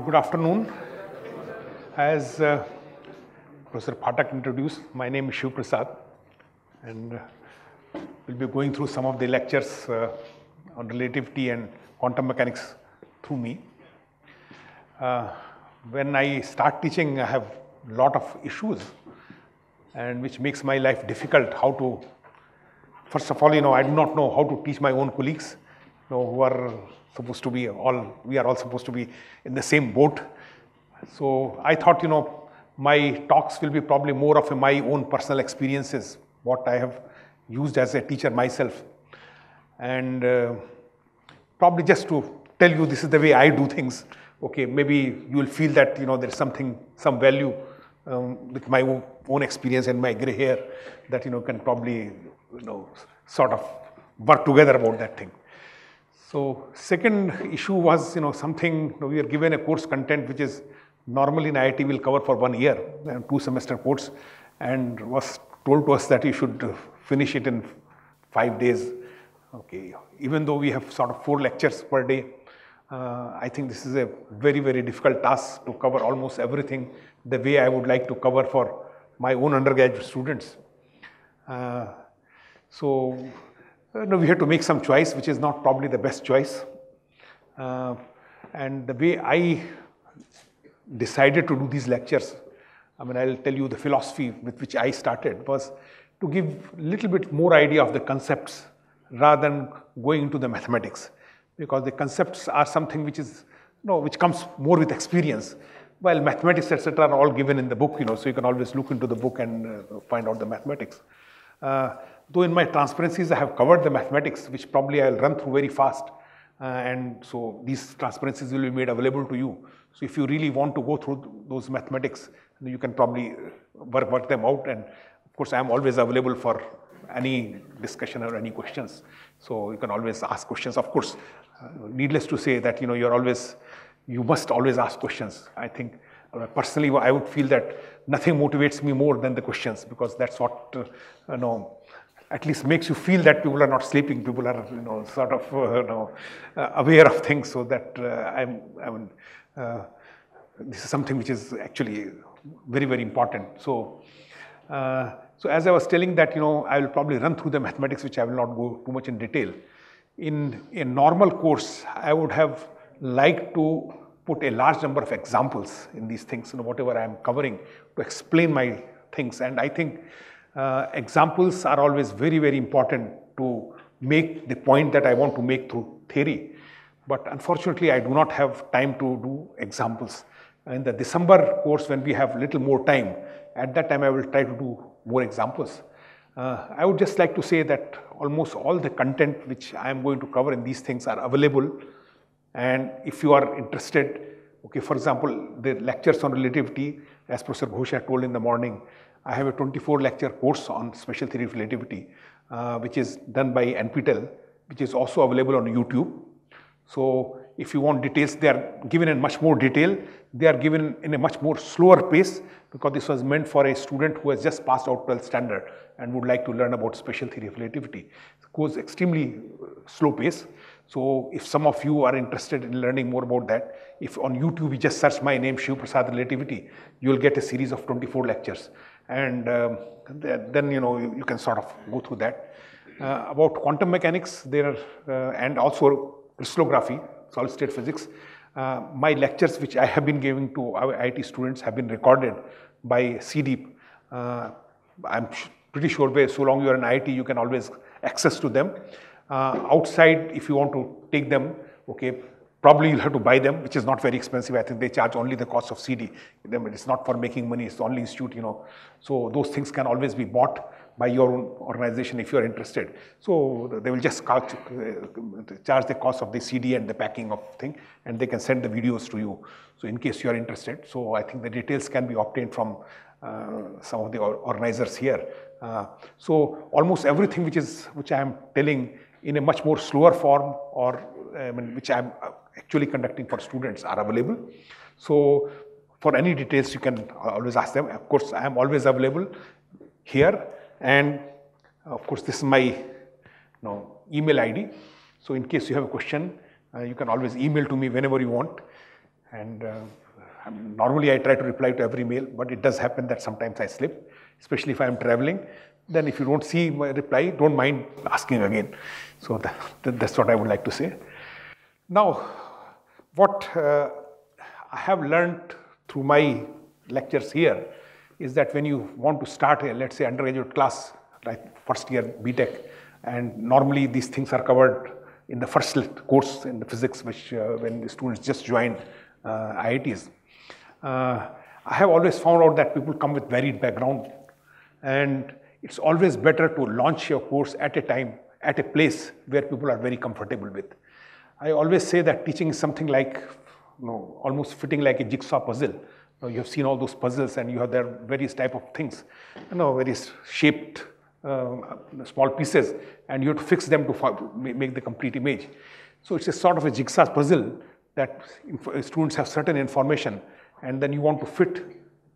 Good afternoon. As Professor Phatak introduced, my name is Shiva Prasad, and we'll be going through some of the lectures on relativity and quantum mechanics through me. When I start teaching, I have a lot of issues, and which makes my life difficult. How to, first of all, I do not know how to teach my own colleagues, who are supposed to be all, we are all supposed to be in the same boat. So I thought, my talks will be probably more of my own personal experiences, what I have used as a teacher myself. And probably just to tell you this is the way I do things. Okay, maybe you will feel that, there's something, some value with my own experience and my gray hair that, can probably, sort of work together about that thing. So second issue was, something, we are given a course content which is normally in IIT will cover for 1 year, and 2 semester course, and was told to us that you should finish it in 5 days. Okay, even though we have sort of 4 lectures per day, I think this is a very, very difficult task to cover almost everything the way I would like to cover for my own undergraduate students. We had to make some choice, which is not probably the best choice. And the way I decided to do these lectures, I'll tell you the philosophy with which I started, was to give a little bit more idea of the concepts rather than going into the mathematics, because the concepts are something which is, which comes more with experience. While mathematics, etc., are all given in the book, so you can always look into the book and find out the mathematics. Though in my transparencies I have covered the mathematics, which probably I will run through very fast, and so these transparencies will be made available to you. So if you really want to go through those mathematics, you can probably work them out, and of course I am always available for any discussion or any questions. So you can always ask questions. Of course, needless to say that, you must always ask questions. I think personally I would feel that nothing motivates me more than the questions, because that's what, at least makes you feel that people are not sleeping, people are, sort of, aware of things. So that this is something which is actually very, very important. So, as I was telling that, I will probably run through the mathematics, which I will not go too much in detail. In a normal course, I would have liked to put a large number of examples in these things, whatever I am covering, to explain my things. And I think examples are always very, very important to make the point that I want to make through theory. But unfortunately, I do not have time to do examples. In the December course, when we have little more time, at that time I will try to do more examples. I would just like to say that almost all the content which I am going to cover in these things are available. And if you are interested, okay, for example, the lectures on relativity, as Professor Ghosh had told in the morning, I have a 24-lecture course on special theory of relativity, which is done by NPTEL, which is also available on YouTube. So if you want details, they are given in much more detail. They are given in a much more slower pace, because this was meant for a student who has just passed out 12th standard and would like to learn about special theory of relativity. It goes extremely slow pace. So if some of you are interested in learning more about that, if on YouTube you just search my name, Shiva Prasad Relativity, you will get a series of 24 lectures. And then, you can sort of go through that. About quantum mechanics there, and also crystallography, solid state physics. My lectures which I have been giving to our IIT students have been recorded by C-DEEP. I'm pretty sure where so long you are in IIT, you can always access to them. Outside, if you want to take them, okay, probably you'll have to buy them, which is not very expensive. I think they charge only the cost of CD. It's not for making money, it's the only institute, So those things can always be bought by your own organization if you're interested. So they will just charge the cost of the CD and the packing of thing, and they can send the videos to you. So in case you're interested, so I think the details can be obtained from some of the organizers here. So almost everything which I am telling in a much more slower form, or which I am actually conducting for students, are available. So for any details you can always ask them. Of course, I am always available here, and of course this is my email ID. So in case you have a question, you can always email to me whenever you want. And I mean, normally I try to reply to every mail, but it does happen that sometimes I slip, especially if I am traveling. Then if you don't see my reply, don't mind asking again. So that's what I would like to say. Now, what I have learned through my lectures here is that when you want to start a, let's say, undergraduate class, like first year BTech, and normally these things are covered in the first course in the physics, which when the students just join IITs. I have always found out that people come with varied background, and it's always better to launch your course at a time, at a place where people are very comfortable with. I always say that teaching is something like, you know, almost fitting like a jigsaw puzzle. You have seen all those puzzles, and you have there various type of things, you know, various shaped small pieces, and you have to fix them to make the complete image. So it's a sort of a jigsaw puzzle that students have certain information, and then you want to fit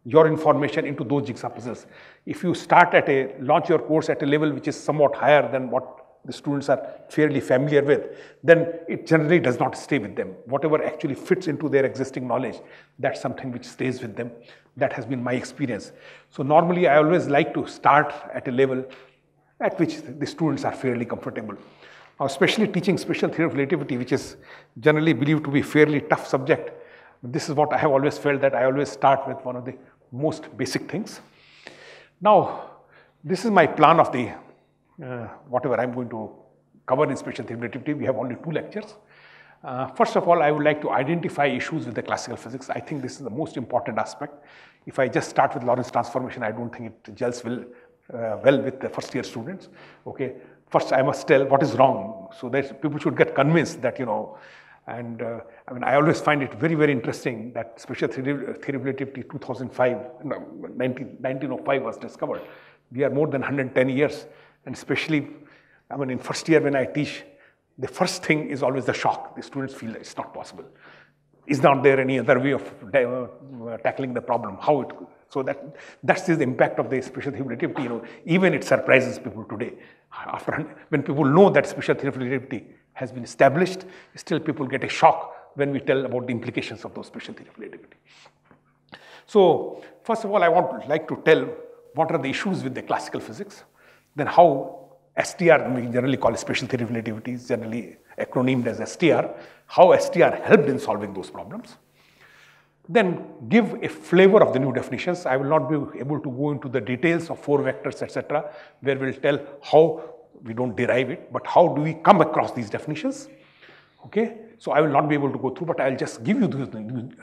your information into those jigsaw puzzles. If you start at launch your course at a level which is somewhat higher than what the students are fairly familiar with, then it generally does not stay with them. Whatever actually fits into their existing knowledge, that's something which stays with them. That has been my experience. So normally I always like to start at a level at which the students are fairly comfortable. Now, especially teaching special theory of relativity, which is generally believed to be a fairly tough subject, this is what I have always felt, that I always start with one of the most basic things. Now, this is my plan of the whatever I'm going to cover in special theory of relativity. We have only 2 lectures. First of all, I would like to identify issues with the classical physics. I think this is the most important aspect. If I just start with Lorentz transformation, I don't think it gels well with the first year students. Okay, first I must tell what is wrong, so that people should get convinced that, you know. And I mean, I always find it very, very interesting that special theory of relativity 1905 was discovered. We are more than 110 years. And especially, I mean, in first year when I teach, the first thing is always the shock. The students feel that it's not possible. Is not there any other way of tackling the problem? How it could. So that's the impact of the special theory of relativity. You know, even it surprises people today. When people know that special theory of relativity has been established, still people get a shock when we tell about the implications of those special theory of relativity. So first of all, I like to tell what are the issues with the classical physics. Then how STR, we generally call special theory of relativity, is generally acronymed as STR, how STR helped in solving those problems. Then give a flavor of the new definitions. I will not be able to go into the details of 4 vectors, etc., where we'll tell how we don't derive it, but how do we come across these definitions. Okay, so I will not be able to go through, but I'll just give you the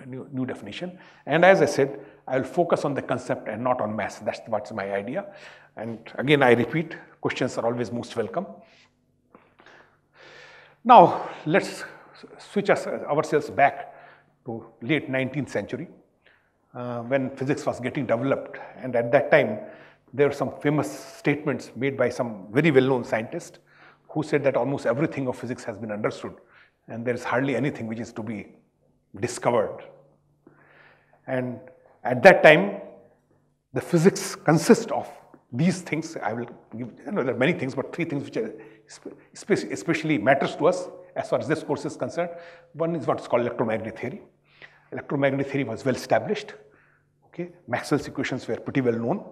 new definition. And as I said, I'll focus on the concept and not on mass. That's what's my idea. And again, I repeat, questions are always most welcome. Now, let's switch ourselves back to late 19th century when physics was getting developed. And at that time, there were some famous statements made by some very well-known scientists who said that almost everything of physics has been understood, and there is hardly anything which is to be discovered. And at that time, the physics consists of these things. I will give, you know, there are many things, but 3 things which are especially matters to us as far as this course is concerned. One is what's called electromagnetic theory. Electromagnetic theory was well established. Okay, Maxwell's equations were pretty well known.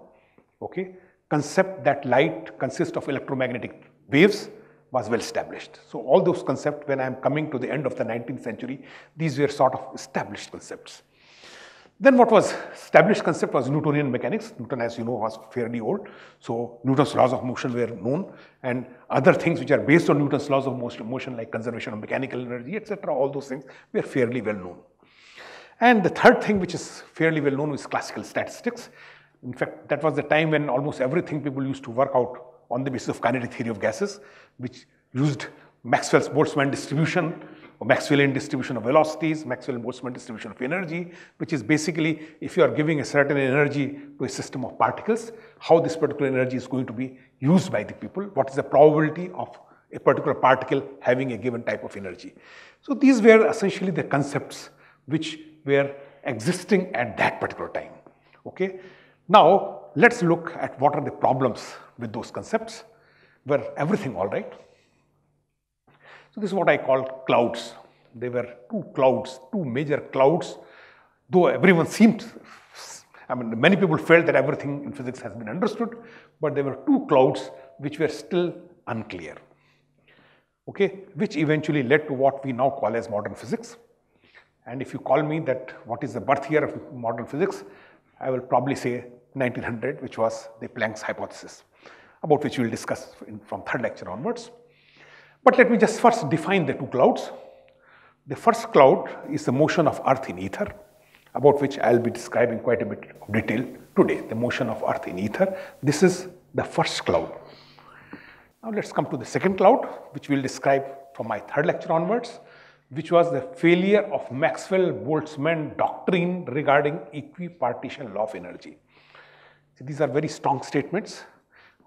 Okay, concept that light consists of electromagnetic waves was well established. So all those concepts, when I am coming to the end of the 19th century, these were sort of established concepts. Then what was established concept was Newtonian mechanics. Newton, as you know, was fairly old. So Newton's laws of motion were known, and other things which are based on Newton's laws of motion, like conservation of mechanical energy, etc., all those things were fairly well known. And the third thing which is fairly well known is classical statistics. In fact, that was the time when almost everything people used to work out on the basis of kinetic theory of gases, which used Maxwell's Boltzmann distribution, or Maxwellian distribution of velocities, Maxwell-Boltzmann distribution of energy, which is basically if you are giving a certain energy to a system of particles, how this particular energy is going to be used by the people, what is the probability of a particular particle having a given type of energy. So these were essentially the concepts which were existing at that particular time. Okay? Now, let's look at what are the problems with those concepts. Were everything all right? So this is what I call clouds. There were two major clouds, though everyone seemed, I mean, many people felt that everything in physics has been understood, but there were two clouds which were still unclear, okay, which eventually led to what we now call as modern physics. And if you call me that what is the birth year of modern physics, I will probably say 1900, which was the Planck's hypothesis, about which we will discuss from third lecture onwards. But let me just first define the two clouds. The first cloud is the motion of Earth in ether, about which I will be describing quite a bit of detail today, the motion of Earth in ether. This is the first cloud. Now let's come to the second cloud, which we will describe from my third lecture onwards, which was the failure of Maxwell-Boltzmann doctrine regarding equipartition law of energy. So these are very strong statements.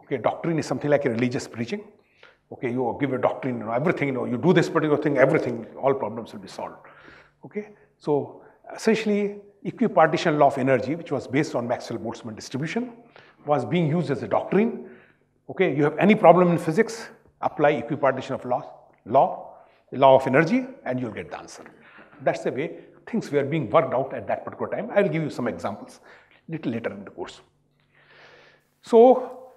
Okay, doctrine is something like a religious preaching. Okay, you give a doctrine, you know, everything, you know, you do this particular thing, everything, all problems will be solved. Okay, so essentially equipartition law of energy, which was based on Maxwell-Boltzmann distribution, was being used as a doctrine. Okay, you have any problem in physics, apply equipartition of law of energy, and you'll get the answer. That's the way things were being worked out at that particular time. I'll give you some examples a little later in the course. So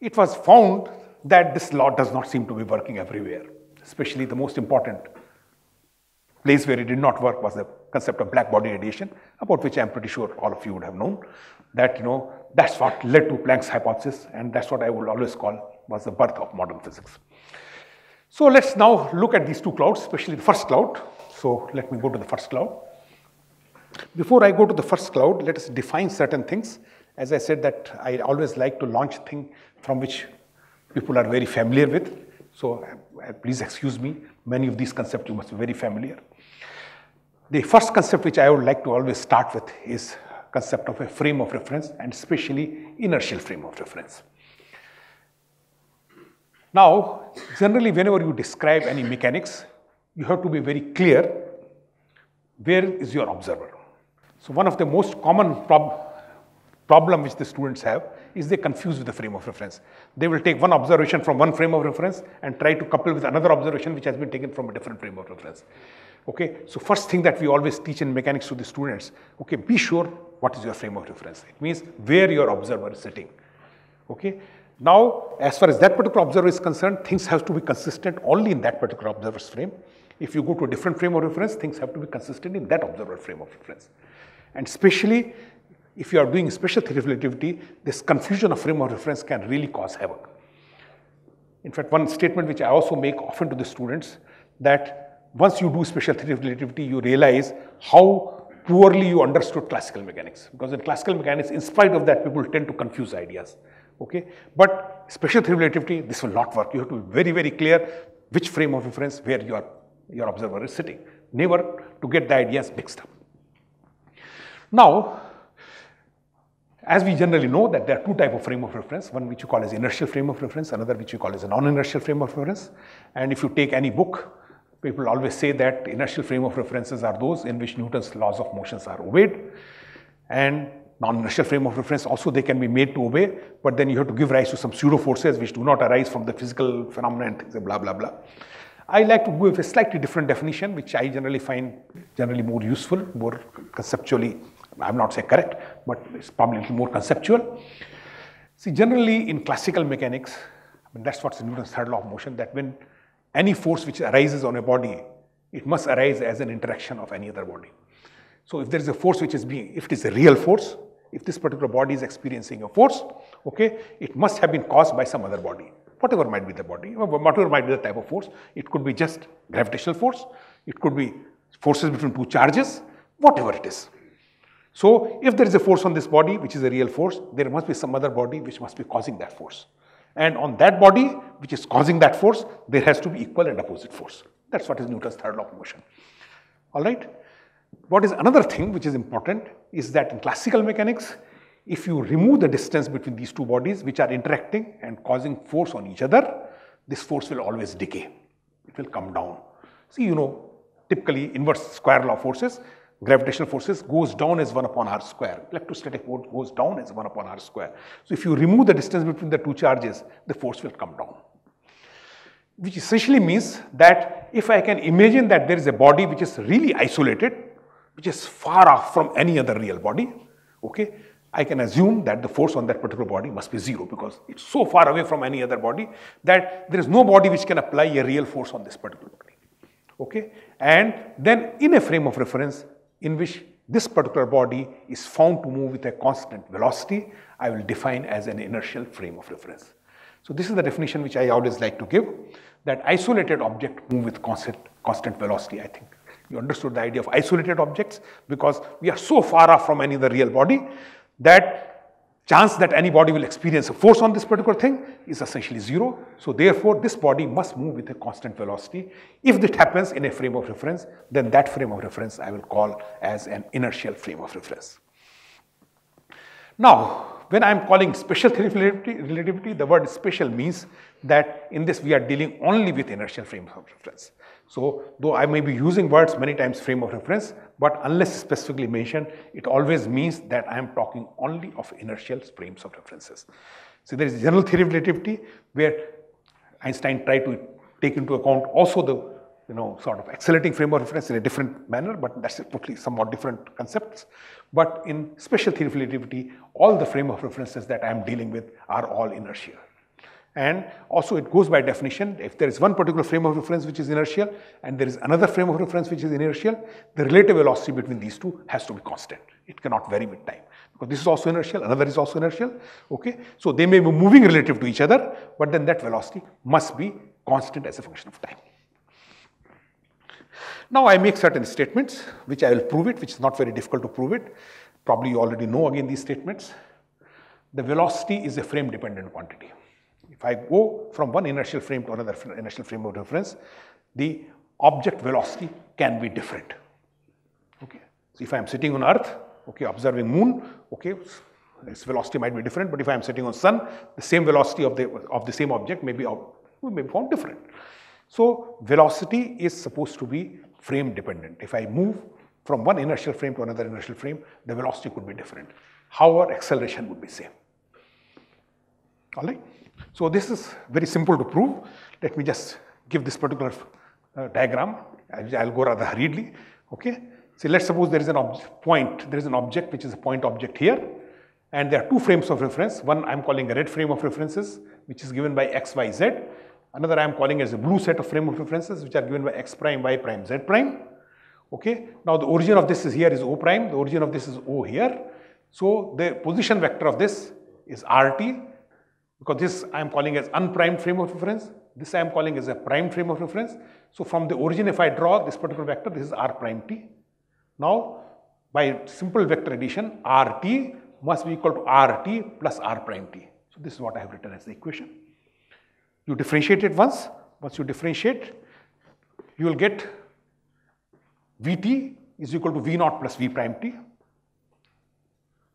it was found that this law does not seem to be working everywhere, especially the most important place where it did not work was the concept of black body radiation, about which I'm pretty sure all of you would have known that, you know, that's what led to Planck's hypothesis, and that's what I will always call was the birth of modern physics. So let's now look at these two clouds, especially the first cloud. So let me go to the first cloud. Before I go to the first cloud, let us define certain things. As I said that I always like to launch things from which people are very familiar with. So please excuse me, many of these concepts you must be very familiar. The first concept which I would like to always start with is concept of a frame of reference, and especially inertial frame of reference. Now, generally, whenever you describe any mechanics, you have to be very clear where is your observer. So one of the most common problem which the students have is they confuse with the frame of reference. They will take one observation from one frame of reference and try to couple with another observation which has been taken from a different frame of reference. Okay, so first thing that we always teach in mechanics to the students, okay, be sure what is your frame of reference. It means where your observer is sitting. Okay. Now, as far as that particular observer is concerned, things have to be consistent only in that particular observer's frame. If you go to a different frame of reference, things have to be consistent in that observer's frame of reference. And especially, if you are doing special theory of relativity, this confusion of frame of reference can really cause havoc. In fact, one statement which I also make often to the students, that once you do special theory of relativity, you realize how poorly you understood classical mechanics. Because in classical mechanics, in spite of that, people tend to confuse ideas. Okay, but special theory of relativity, this will not work. You have to be very, very clear which frame of reference where your observer is sitting, never to get the ideas mixed up. Now, as we generally know that there are two types of frame of reference, one which you call as inertial frame of reference, another which you call as a non-inertial frame of reference. And if you take any book, people always say that inertial frame of references are those in which Newton's laws of motions are obeyed, and non-inertial frame of reference also they can be made to obey, but then you have to give rise to some pseudo forces which do not arise from the physical phenomena and things, blah, blah, blah. I like to go with a slightly different definition, which I generally find generally more useful, more conceptually, I'm not saying correct, but it's probably a little more conceptual. See, generally in classical mechanics, I mean, that's what's Newton's third law of motion, that when any force which arises on a body, it must arise as an interaction of any other body. So if there is a force which is being, if it is a real force, if this particular body is experiencing a force, okay, it must have been caused by some other body, whatever might be the body, whatever might be the type of force. It could be just gravitational force, it could be forces between two charges, whatever it is. So if there is a force on this body, which is a real force, there must be some other body which must be causing that force. And on that body, which is causing that force, there has to be equal and opposite force. That's what is Newton's third law of motion. All right. What is another thing which is important is that in classical mechanics, if you remove the distance between these two bodies which are interacting and causing force on each other, this force will always decay. It will come down. See, you know, typically inverse square law forces, gravitational forces goes down as 1 upon r square. Electrostatic force goes down as 1 upon r square. So if you remove the distance between the two charges, the force will come down. which essentially means that if I can imagine that there is a body which is really isolated, which is far off from any other real body, okay, I can assume that the force on that particular body must be zero, because it's so far away from any other body that there is no body which can apply a real force on this particular body, okay. And then in a frame of reference in which this particular body is found to move with a constant velocity, I will define as an inertial frame of reference. So this is the definition which I always like to give, that isolated object move with constant velocity. I think you understood the idea of isolated objects, because we are so far off from any other real body that chance that any body will experience a force on this particular thing is essentially zero. So therefore, this body must move with a constant velocity. If that happens in a frame of reference, then that frame of reference I will call as an inertial frame of reference. Now, when I am calling special relativity, the word special means that in this we are dealing only with inertial frame of reference. So, though I may be using words many times frame of reference, but unless specifically mentioned, it always means that I am talking only of inertial frames of references. So, there is general theory of relativity where Einstein tried to take into account also the, you know, sort of accelerating frame of reference in a different manner, but that's totally somewhat different concepts. But in special theory of relativity, all the frame of references that I am dealing with are all inertial. And also it goes by definition, if there is one particular frame of reference which is inertial and there is another frame of reference which is inertial, the relative velocity between these two has to be constant. It cannot vary with time, because this is also inertial, another is also inertial, okay. So they may be moving relative to each other, but then that velocity must be constant as a function of time. Now I make certain statements which I will prove it, which is not very difficult to prove it. Probably you already know again these statements. The velocity is a frame dependent quantity. If I go from one inertial frame to another inertial frame of reference, the object velocity can be different. Okay. So if I am sitting on Earth, okay, observing Moon, okay, its velocity might be different, but if I am sitting on Sun, the same velocity of the same object may be found different. So velocity is supposed to be frame dependent. If I move from one inertial frame to another inertial frame, the velocity could be different. However, acceleration would be same. All right. So this is very simple to prove. Let me just give this particular diagram. I'll go rather hurriedly. Okay. So let's suppose there is an point. There is an object which is a point object here, and there are two frames of reference. One I'm calling a red frame of references, which is given by x, y, z. Another I am calling as a blue set of frame of references, which are given by x prime, y prime, z prime. Okay. Now the origin of this is here is O prime. The origin of this is O here. So the position vector of this is RT, because this I am calling as unprimed frame of reference. This I am calling as a prime frame of reference. So from the origin, if I draw this particular vector, this is R prime T. Now by simple vector addition, RT must be equal to RT plus R prime T. So this is what I have written as the equation. You differentiate it once. Once you differentiate, you will get Vt is equal to V0 plus V prime t.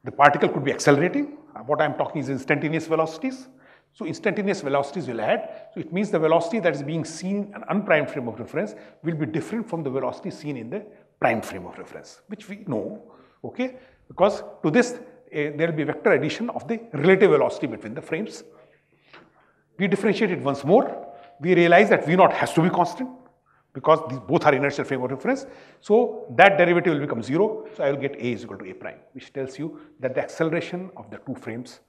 The particle could be accelerating. What I am talking is instantaneous velocities. So instantaneous velocities will add. So it means the velocity that is being seen in an unprimed frame of reference will be different from the velocity seen in the prime frame of reference, which we know, okay? Because to this, there will be vector addition of the relative velocity between the frames. We differentiate it once more. We realize that V0 has to be constant, because these both are inertial frame of reference. So that derivative will become zero. So I will get A is equal to A prime, which tells you that the acceleration of the two frames,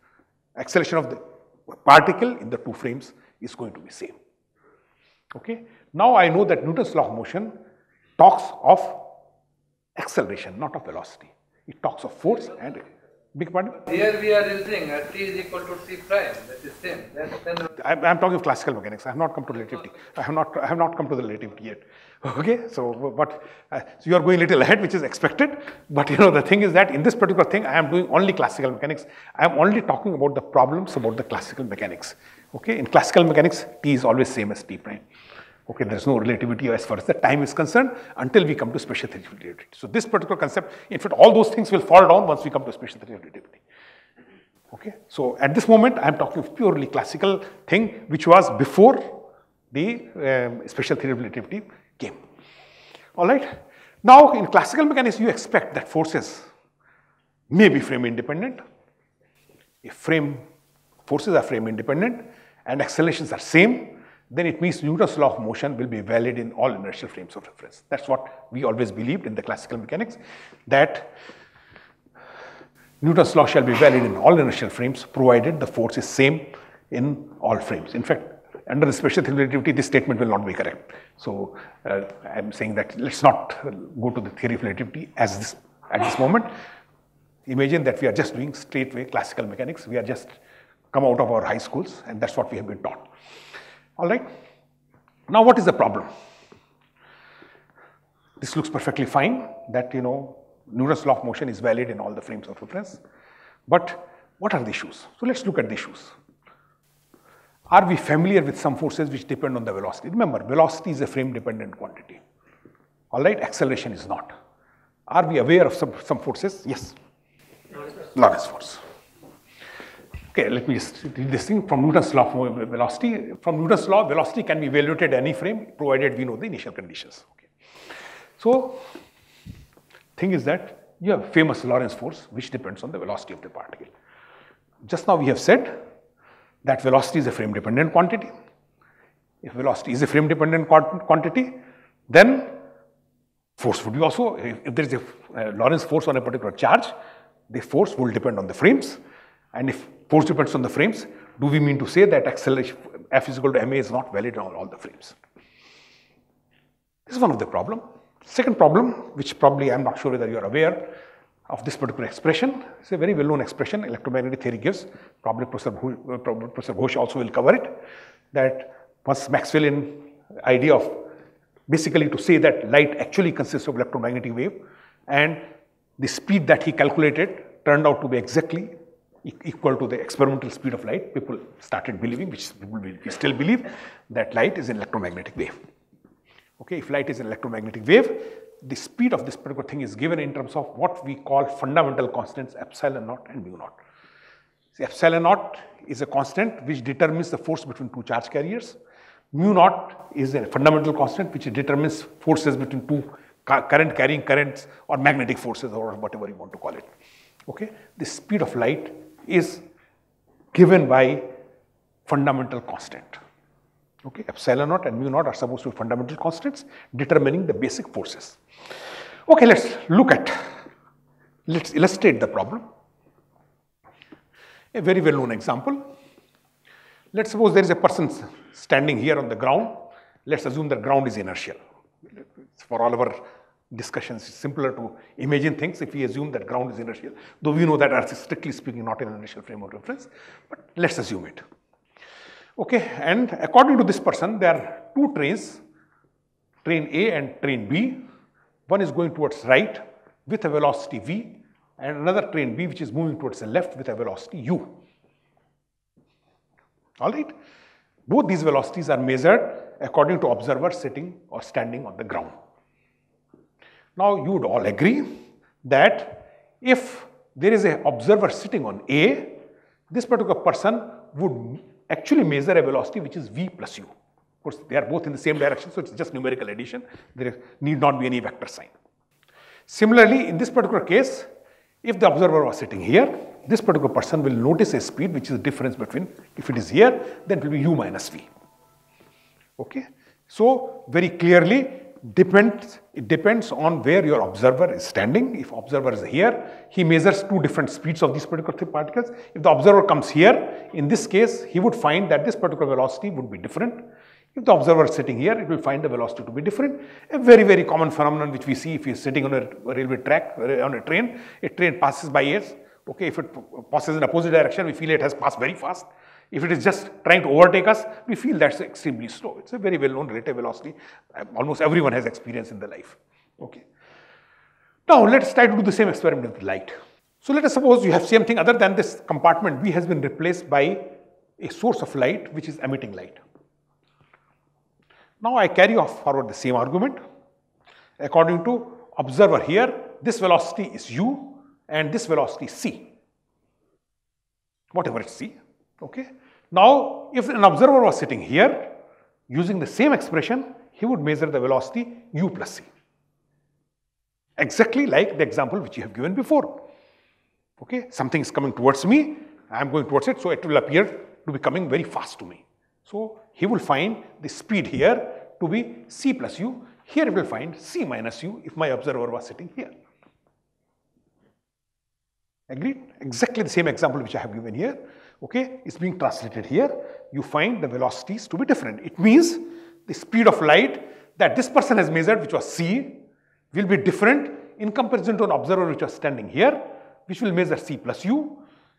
acceleration of the particle in the two frames is going to be same. Okay. Now I know that Newton's law of motion talks of acceleration, not of velocity. It talks of force and big pardon? Here we are using t is equal to t prime, that is same. I'm talking of classical mechanics. I have not come to relativity. I have not come to the relativity yet. Okay, so but so you are going a little ahead, which is expected. But you know the thing is that in this particular thing, I am doing only classical mechanics. I am only talking about the problems about the classical mechanics. Okay, in classical mechanics, t is always same as t prime. Okay, there is no relativity as far as the time is concerned until we come to special theory of relativity. So this particular concept, in fact, all those things will fall down once we come to special theory of relativity. Okay, so at this moment, I am talking of purely classical thing, which was before the special theory of relativity came. All right. Now, in classical mechanics, you expect that forces may be frame independent. If forces are frame independent and accelerations are same, then it means Newton's law of motion will be valid in all inertial frames of reference. That's what we always believed in the classical mechanics, that Newton's law shall be valid in all inertial frames provided the force is same in all frames. In fact, under the special relativity, this statement will not be correct. So, I am saying that let's not go to the theory of relativity as this at this moment. Imagine that we are just doing straightway classical mechanics. We are just come out of our high schools, and that's what we have been taught. All right. Now, what is the problem? This looks perfectly fine, that you know Newton's law of motion is valid in all the frames of reference. But what are the issues? So let's look at the issues. Are we familiar with some forces which depend on the velocity? Remember, velocity is a frame-dependent quantity. All right, acceleration is not. Are we aware of some forces? Yes. Lorentz force. Okay, let me just read this thing from Newton's law of velocity. From Newton's law, velocity can be evaluated at any frame, provided we know the initial conditions. Okay. So, thing is that you have famous Lorentz force, which depends on the velocity of the particle. Just now we have said that velocity is a frame-dependent quantity. If velocity is a frame-dependent quantity, then force would be also, if there is a Lorentz force on a particular charge, the force will depend on the frames. And if force depends on the frames, do we mean to say that acceleration F is equal to ma is not valid on all the frames? This is one of the problem. Second problem, which probably I am not sure whether you are aware of this particular expression. It's a very well-known expression electromagnetic theory gives. Probably Professor Ghosh also will cover it. That once Maxwellian idea of basically to say that light actually consists of electromagnetic wave, and the speed that he calculated turned out to be exactly equal to the experimental speed of light. People started believing, which people still believe, that light is an electromagnetic wave. Okay, if light is an electromagnetic wave, the speed of this particular thing is given in terms of what we call fundamental constants epsilon naught and mu naught. See, epsilon naught is a constant which determines the force between two charge carriers. Mu naught is a fundamental constant which determines forces between two current carrying currents or magnetic forces or whatever you want to call it. Okay, the speed of light is given by fundamental constant. Okay, epsilon naught and mu naught are supposed to be fundamental constants determining the basic forces. Okay, let's illustrate the problem. A very well known example. Let's suppose there is a person standing here on the ground. Let's assume the ground is inertial. For all our discussions, it's simpler to imagine things if we assume that ground is inertial, though we know that Earth is strictly speaking not an inertial frame of reference, but let's assume it. Okay, and according to this person, there are two trains, train A and train B. One is going towards right with a velocity V, and another train B which is moving towards the left with a velocity U. All right, both these velocities are measured according to observers sitting or standing on the ground. Now, you would all agree that if there is an observer sitting on A, this particular person would actually measure a velocity which is V plus U. Of course, they are both in the same direction, so it's just numerical addition. There need not be any vector sign. Similarly, in this particular case, if the observer was sitting here, this particular person will notice a speed which is the difference between, if it is here, then it will be U minus V. Okay? So, very clearly, it depends on where your observer is standing. If observer is here, he measures two different speeds of these particular particles. If the observer comes here, in this case, he would find that this particular velocity would be different. If the observer is sitting here, it will find the velocity to be different. A very, very common phenomenon which we see if you're sitting on a railway track, on a train passes by us. Okay, if it passes in opposite direction, we feel it has passed very fast. If it is just trying to overtake us, we feel that's extremely slow. It's a very well-known relative velocity. Almost everyone has experience in their life. Okay. Now, let's try to do the same experiment with light. So, let us suppose you have same thing other than this compartment B has been replaced by a source of light which is emitting light. Now, I carry forward the same argument. According to observer here, this velocity is U and this velocity is C. Whatever it's C. Okay. Now, if an observer was sitting here, using the same expression, he would measure the velocity u plus c. Exactly like the example which you have given before. Okay. Something is coming towards me, I am going towards it, so it will appear to be coming very fast to me. So, he will find the speed here to be c plus u. Here he will find c minus u if my observer was sitting here. Agreed? Exactly the same example which I have given here, okay, is being translated here. You find the velocities to be different. It means the speed of light that this person has measured, which was c, will be different in comparison to an observer which was standing here, which will measure c plus u.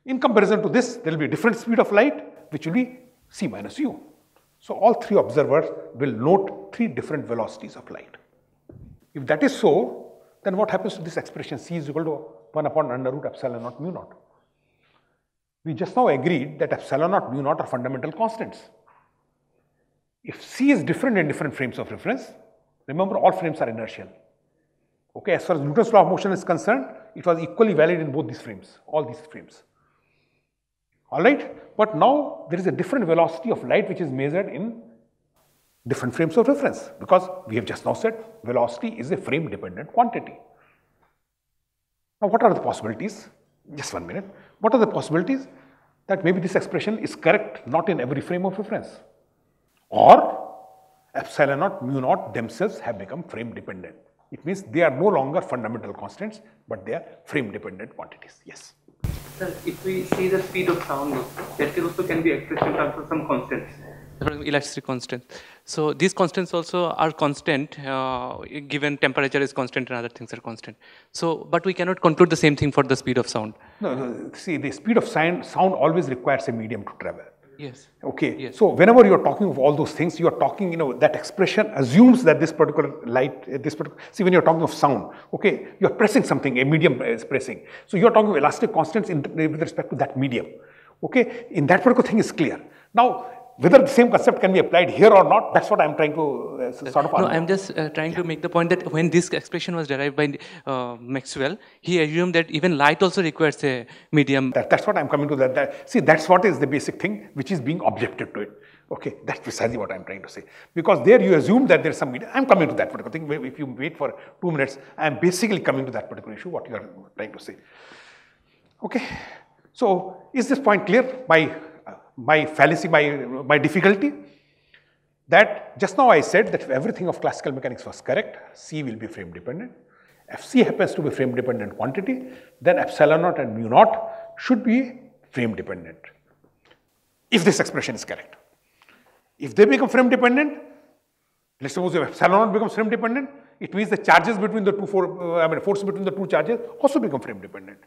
In comparison to this, there will be a different speed of light, which will be c minus u. So all three observers will note three different velocities of light. If that is so, then what happens to this expression? C is equal to 1 upon under root epsilon naught mu naught. We just now agreed that epsilon naught mu naught are fundamental constants. If C is different in different frames of reference, remember all frames are inertial. Okay, as far as Newton's law of motion is concerned, it was equally valid in both these frames, all these frames. Alright, but now there is a different velocity of light which is measured in different frames of reference, because we have just now said velocity is a frame dependent quantity. Now what are the possibilities? Just 1 minute. What are the possibilities that maybe this expression is correct not in every frame of reference, or epsilon naught mu naught themselves have become frame dependent. It means they are no longer fundamental constants, but they are frame dependent quantities. Yes. Sir, if we see the speed of sound, that also can be expressed in terms of some constants. For example, elasticity constant. So these constants also are constant, given temperature is constant and other things are constant. So, but we cannot conclude the same thing for the speed of sound. No, no, see, the speed of sound always requires a medium to travel. Yes. Okay. Yes. So whenever you are talking of all those things, you are talking, you know, that expression assumes that this particular light, see, when you are talking of sound, okay, you are pressing something, a medium is pressing. So you are talking of elastic constants in, with respect to that medium. Okay. In that particular thing is clear. Now, whether the same concept can be applied here or not, that's what I'm trying to sort of argue. No, I'm just trying to make the point that when this expression was derived by Maxwell, he assumed that even light also requires a medium. That's what I'm coming to. See, that's what is the basic thing which is being objected to it. Okay, that's precisely what I'm trying to say. Because there you assume that there's some medium. I'm coming to that particular thing. If you wait for 2 minutes, I'm basically coming to that particular issue, what you're trying to say. Okay, so is this point clear? My fallacy, my difficulty, that just now I said that if everything of classical mechanics was correct, C will be frame dependent. If C happens to be frame dependent quantity, then epsilon naught and mu naught should be frame dependent, if this expression is correct. If they become frame dependent, let's suppose if epsilon naught becomes frame dependent, it means the charges between the two, force between the two charges also become frame dependent.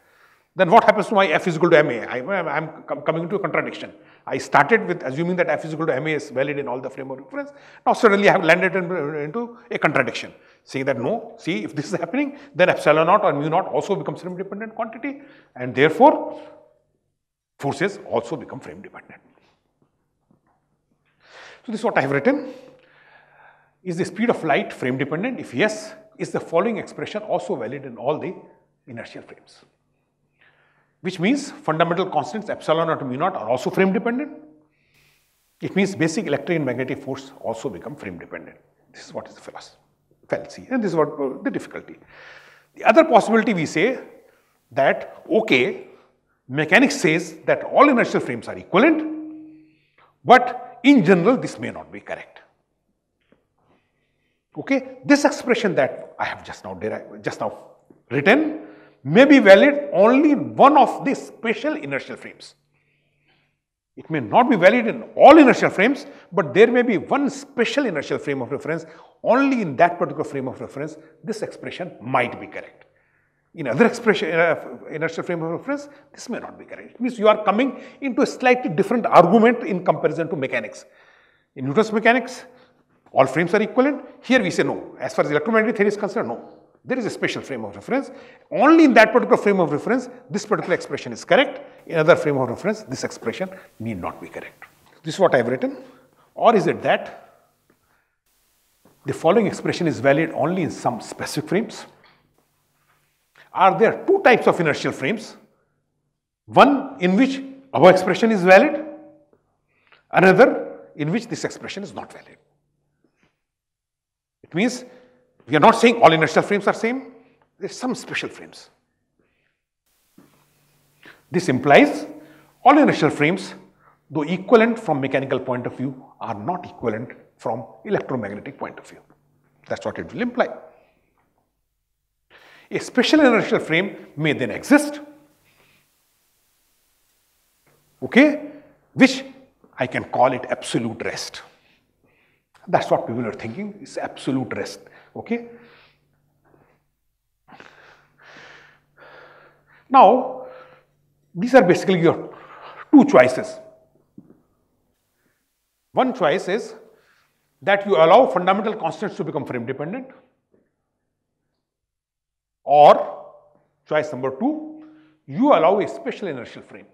Then what happens to my F is equal to MA? I'm coming into a contradiction. I started with assuming that F is equal to MA is valid in all the frame of reference. Now suddenly I have landed into a contradiction, saying that no, see, if this is happening, then epsilon naught or mu naught also becomes frame dependent quantity, and therefore forces also become frame dependent. So this is what I have written. Is the speed of light frame dependent? If yes, is the following expression also valid in all the inertial frames? Which means fundamental constants epsilon naught and mu naught are also frame dependent. It means basic electric and magnetic force also become frame dependent. This is what is the fallacy, and this is what the difficulty. The other possibility we say that, okay, mechanics says that all inertial frames are equivalent, but in general this may not be correct. Okay, this expression that I have just now derived, just now written, may be valid only in one of the special inertial frames. It may not be valid in all inertial frames, but there may be one special inertial frame of reference. Only in that particular frame of reference, this expression might be correct. In other inertial frame of reference, this may not be correct. It means you are coming into a slightly different argument in comparison to mechanics. In Newton's mechanics, all frames are equivalent. Here we say no. As far as electromagnetic theory is concerned, no. There is a special frame of reference. Only in that particular frame of reference, this particular expression is correct. In other frame of reference, this expression need not be correct. This is what I have written. Or is it that the following expression is valid only in some specific frames? Are there two types of inertial frames? One in which our expression is valid, another in which this expression is not valid. It means we are not saying all inertial frames are same. There are some special frames. This implies all inertial frames though equivalent from mechanical point of view, are not equivalent from electromagnetic point of view. That's what it will imply. A special inertial frame may then exist, okay, which I can call it absolute rest. That's what people are thinking, is absolute rest, okay. Now, these are basically your two choices. One choice is that you allow fundamental constants to become frame dependent, or choice number two, you allow a special inertial frame.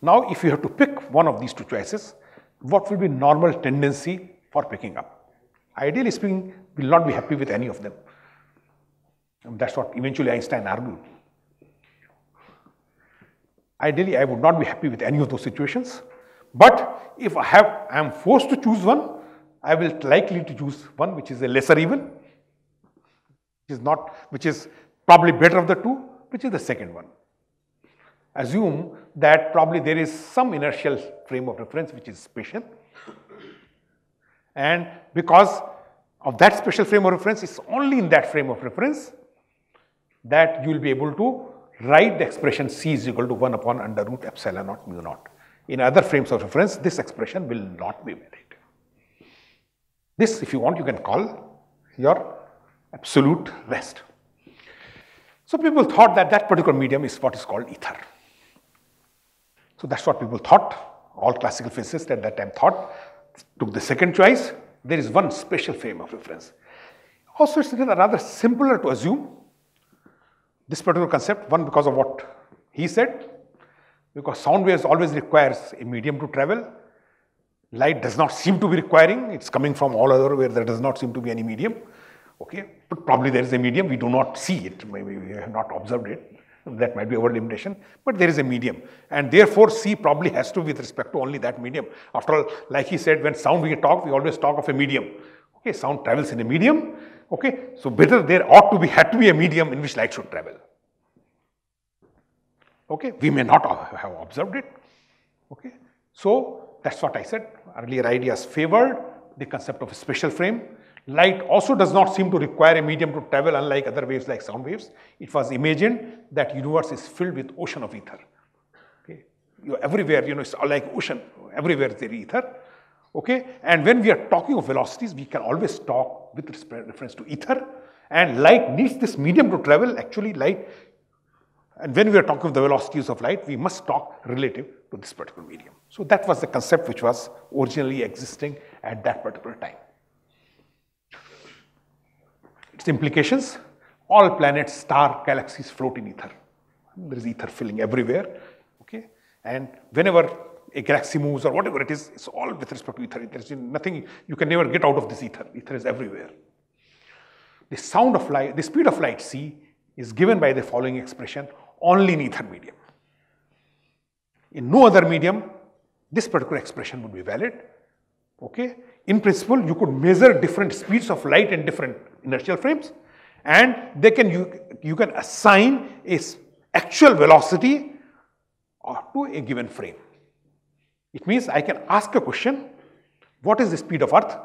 Now, if you have to pick one of these two choices, what will be normal tendency for picking up? Ideally speaking, we will not be happy with any of them. And that's what eventually Einstein argued. Ideally, I would not be happy with any of those situations. But if I am forced to choose one, I will likely to choose one which is a lesser evil, which is probably better of the two, which is the second one. Assume that probably there is some inertial frame of reference which is special, and because of that special frame of reference, it's only in that frame of reference that you will be able to write the expression C is equal to 1 upon under root epsilon naught mu naught. In other frames of reference, this expression will not be valid. This, if you want, you can call your absolute rest. So people thought that that particular medium is what is called ether. So that's what people thought. All classical physicists at that time thought, took the second choice. There is one special frame of reference. Also, it's rather simpler to assume this particular concept, one because of what he said, because sound waves always requires a medium to travel. Light does not seem to be requiring, it's coming from all over where there does not seem to be any medium. Okay, but probably there is a medium, we do not see it, maybe we have not observed it. That might be our limitation, but there is a medium, and therefore C probably has to be with respect to only that medium. After all, like he said, when sound we always talk of a medium. Okay, sound travels in a medium. Okay, so whether there had to be a medium in which light should travel. Okay, we may not have observed it. Okay, so that's what I said. Earlier ideas favored the concept of a special frame. Light also does not seem to require a medium to travel, unlike other waves like sound waves. It was imagined that universe is filled with ocean of ether. Okay, everywhere, it's like ocean. Everywhere there is ether. Okay, and when we are talking of velocities, we can always talk with reference to ether. And light needs this medium to travel. Actually, light. And when we are talking of the velocities of light, we must talk relative to this particular medium. So that was the concept which was originally existing at that particular time. Its implications, all planets, stars, galaxies float in ether. There is ether filling everywhere. Okay? And whenever a galaxy moves or whatever it is, it's all with respect to ether. There is nothing, you can never get out of this ether. Ether is everywhere. The sound of light, the speed of light, C, is given by the following expression only in ether medium. In no other medium, this particular expression would be valid. Okay? In principle, you could measure different speeds of light in different inertial frames, and they can, you can assign a actual velocity to a given frame. It means I can ask a question, what is the speed of Earth,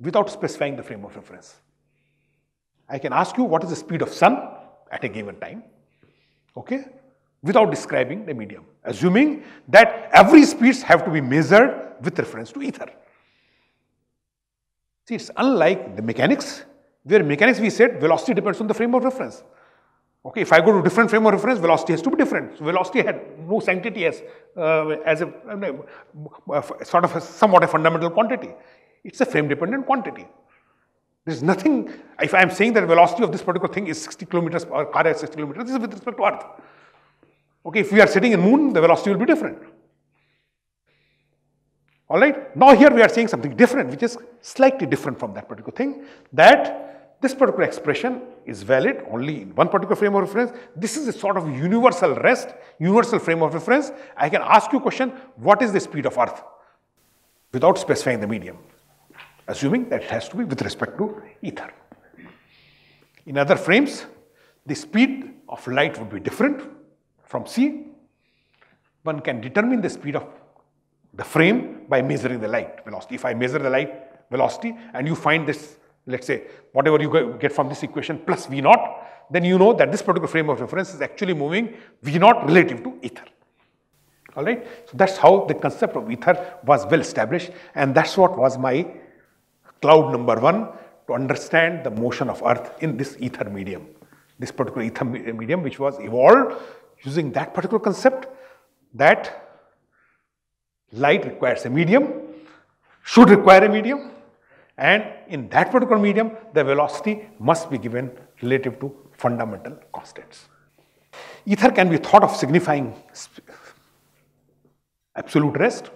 without specifying the frame of reference. I can ask you what is the speed of sun at a given time, okay, without describing the medium, assuming that every speeds have to be measured with reference to ether. See, it's unlike the mechanics, where mechanics we said velocity depends on the frame of reference. Okay, if I go to different frame of reference, velocity has to be different. So velocity had no sanctity as somewhat a fundamental quantity. It's a frame dependent quantity. There's nothing, if I am saying that velocity of this particular thing is 60 kilometers or car at 60 kilometers, this is with respect to Earth. Okay, if we are sitting in moon, the velocity will be different. All right, now here we are saying something different, which is slightly different from that particular thing, that this particular expression is valid only in one particular frame of reference. This is a sort of universal rest, universal frame of reference. I can ask you a question, what is the speed of Earth, without specifying the medium, assuming that it has to be with respect to ether. In other frames, the speed of light would be different from C. one can determine the speed of the frame by measuring the light velocity. If I measure the light velocity and you find this, let's say, whatever you get from this equation plus V naught, then you know that this particular frame of reference is actually moving V naught relative to ether. All right. So that's how the concept of ether was well established, and that's what was my cloud number one, to understand the motion of earth in this ether medium, this particular ether medium which was evolved using that particular concept that light requires a medium, should require a medium, and in that particular medium the velocity must be given relative to fundamental constants. Ether can be thought of signifying absolute rest.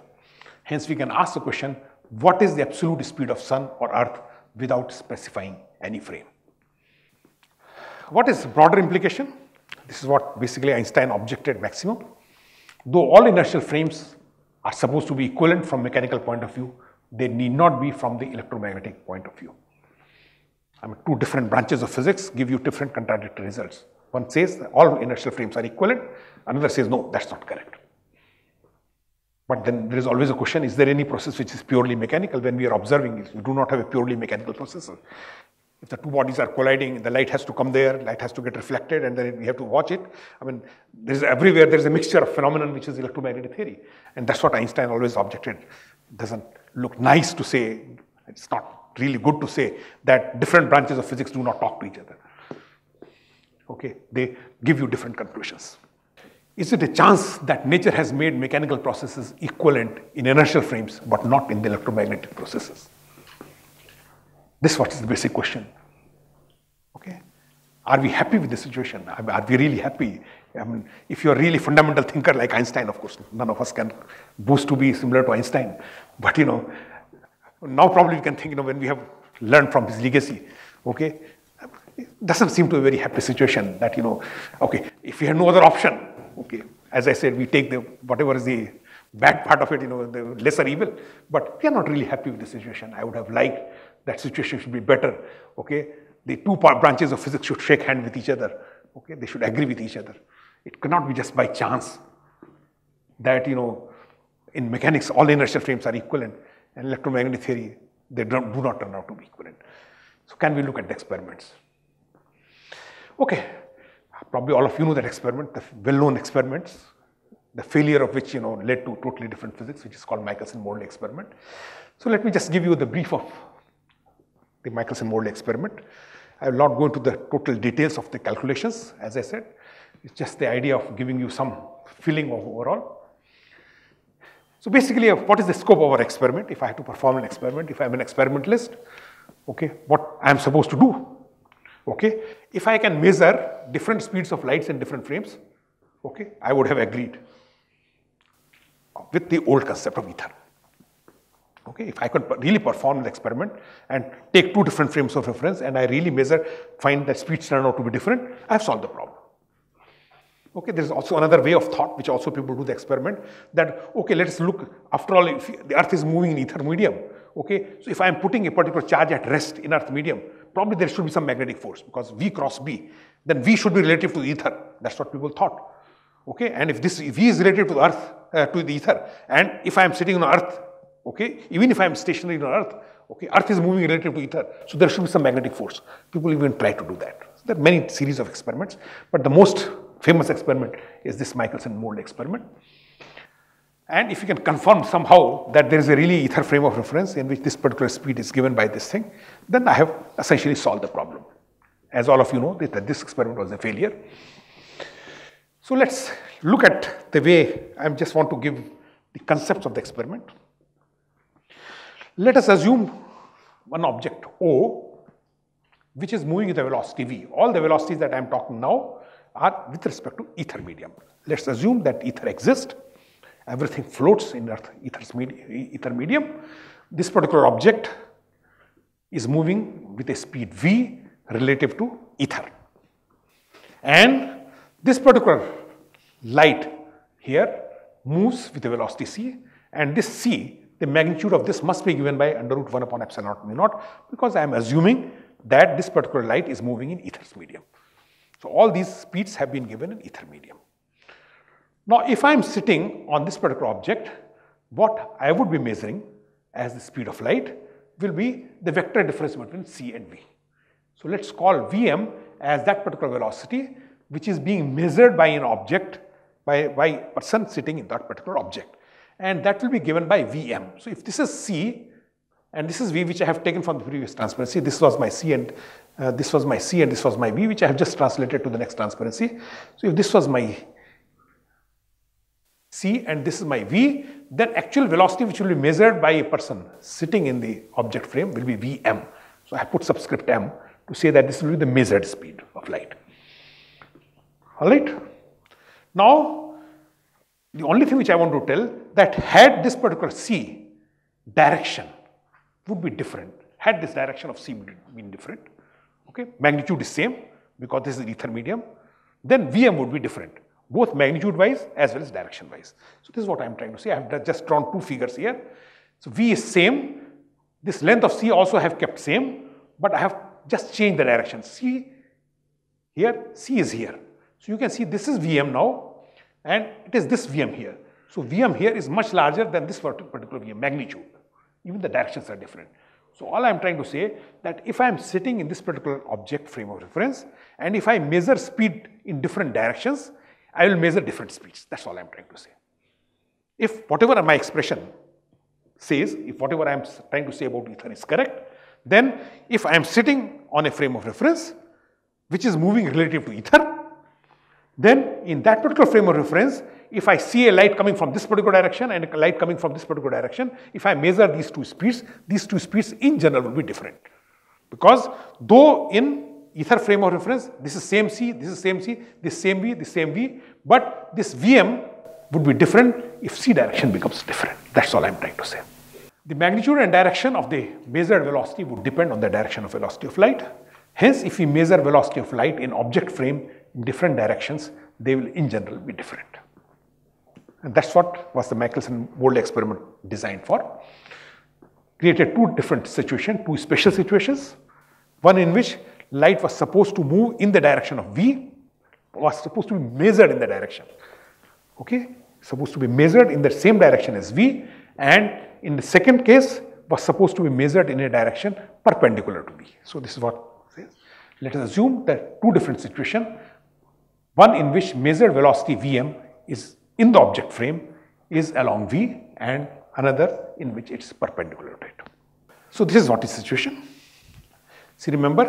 Hence we can ask the question, what is the absolute speed of sun or earth without specifying any frame? What is the broader implication? This is what basically Einstein objected maximum. Though all inertial frames are supposed to be equivalent from mechanical point of view, they need not be from the electromagnetic point of view. I mean, two different branches of physics give you different contradictory results. One says that all inertial frames are equivalent, another says no, that's not correct. But then there is always a question, is there any process which is purely mechanical? When we are observing it, we do not have a purely mechanical process. If the two bodies are colliding, the light has to come there, light has to get reflected, and then we have to watch it. I mean, there is everywhere there is a mixture of phenomenon which is electromagnetic theory. And that's what Einstein always objected. It doesn't look nice to say, it's not really good to say that different branches of physics do not talk to each other. Okay, they give you different conclusions. Is it a chance that nature has made mechanical processes equivalent in inertial frames but not in the electromagnetic processes? This is what is the basic question. Okay, are we happy with the situation? I mean, are we really happy? I mean, if you are really fundamental thinker like Einstein, of course, none of us can boast to be similar to Einstein. But you know, now probably we can think, you know, when we have learned from his legacy, okay, it doesn't seem to be a very happy situation. That you know, okay, if we have no other option, okay, as I said, we take the whatever is the bad part of it, you know, the lesser evil. But we are not really happy with the situation. I would have liked that situation should be better. Okay, the two branches of physics should shake hands with each other. Okay, they should agree with each other. It cannot be just by chance that you know, in mechanics all inertial frames are equivalent, and electromagnetic theory they do not turn out to be equivalent. So can we look at the experiments? Okay. Probably all of you know that experiment, the well-known experiments, the failure of which, you know, led to totally different physics, which is called Michelson-Morley experiment. So let me just give you the brief of the Michelson-Morley experiment. I will not go into the total details of the calculations, as I said. It's just the idea of giving you some feeling of overall. So basically, what is the scope of our experiment? If I have to perform an experiment, if I am an experimentalist, okay, what I am supposed to do? Okay, if I can measure different speeds of lights in different frames, okay, I would have agreed with the old concept of ether. Okay, if I could really perform the experiment and take two different frames of reference and I really measure, find that speeds turn out to be different, I have solved the problem. Okay, there is also another way of thought which also people do the experiment that, okay, let us look, after all, if the earth is moving in ether medium, okay, so if I am putting a particular charge at rest in earth medium, probably there should be some magnetic force because V cross B, then V should be relative to ether. That's what people thought. Okay, and if this V is relative to earth, to the ether, and if I am sitting on earth, okay, even if I am stationary on earth, okay, earth is moving relative to ether, so there should be some magnetic force. People even try to do that. So there are many series of experiments, but the most famous experiment is this Michelson-Morley experiment. And if you can confirm somehow that there is a really ether frame of reference in which this particular speed is given by this thing, then I have essentially solved the problem. As all of you know, that this experiment was a failure. So let's look at the way, I just want to give the concepts of the experiment. Let us assume one object O, which is moving at a velocity V. All the velocities that I am talking now are with respect to ether medium. Let's assume that ether exists. Everything floats in ether medium. This particular object is moving with a speed V relative to ether. And this particular light here moves with a velocity C, and this C, the magnitude of this must be given by under root 1 upon epsilon naught mu naught, because I am assuming that this particular light is moving in ether medium. So all these speeds have been given in ether medium. Now, if I am sitting on this particular object, what I would be measuring as the speed of light will be the vector difference between c and v. So, let us call Vm as that particular velocity which is being measured by an object, by a person sitting in that particular object, and that will be given by Vm. So, if this is c and this is v, which I have taken from the previous transparency, this was my c and this was my v, which I have just translated to the next transparency. So, if this was my c and this is my v, then actual velocity which will be measured by a person sitting in the object frame will be Vm. So, I put subscript m to say that this will be the measured speed of light. Alright. Now, the only thing which I want to tell, that had this particular c direction would be different, had this direction of c been different, okay, magnitude is same because this is ether medium, then Vm would be different, both magnitude wise as well as direction wise. So, this is what I am trying to say. I have just drawn two figures here. So, V is same, this length of c also I have kept same, but I have just changed the direction. C here, c is here. So, you can see this is Vm now and it is this Vm here. So, Vm here is much larger than this particular Vm magnitude. Even the directions are different. So, all I am trying to say that if I am sitting in this particular object frame of reference and if I measure speed in different directions, I will measure different speeds. That's all I am trying to say. If whatever my expression says, if whatever I am trying to say about ether is correct, then if I am sitting on a frame of reference which is moving relative to ether, then in that particular frame of reference, if I see a light coming from this particular direction and a light coming from this particular direction, if I measure these two speeds in general will be different. Because though in ether frame of reference, this is same c, this is same c, this same v, this same v, but this Vm would be different if c direction becomes different. That's all I am trying to say. The magnitude and direction of the measured velocity would depend on the direction of velocity of light. Hence, if we measure velocity of light in object frame in different directions, they will in general be different. And that's what was the Michelson-Morley experiment designed for. Created two different situations, two special situations. One in which light was supposed to move in the direction of V, was supposed to be measured in the direction. Okay, supposed to be measured in the same direction as V, and in the second case was supposed to be measured in a direction perpendicular to V. So this is what it says. Let us assume that two different situations, one in which measured velocity Vm is in the object frame is along V and another in which it is perpendicular to it. So, this is what is the situation. See, remember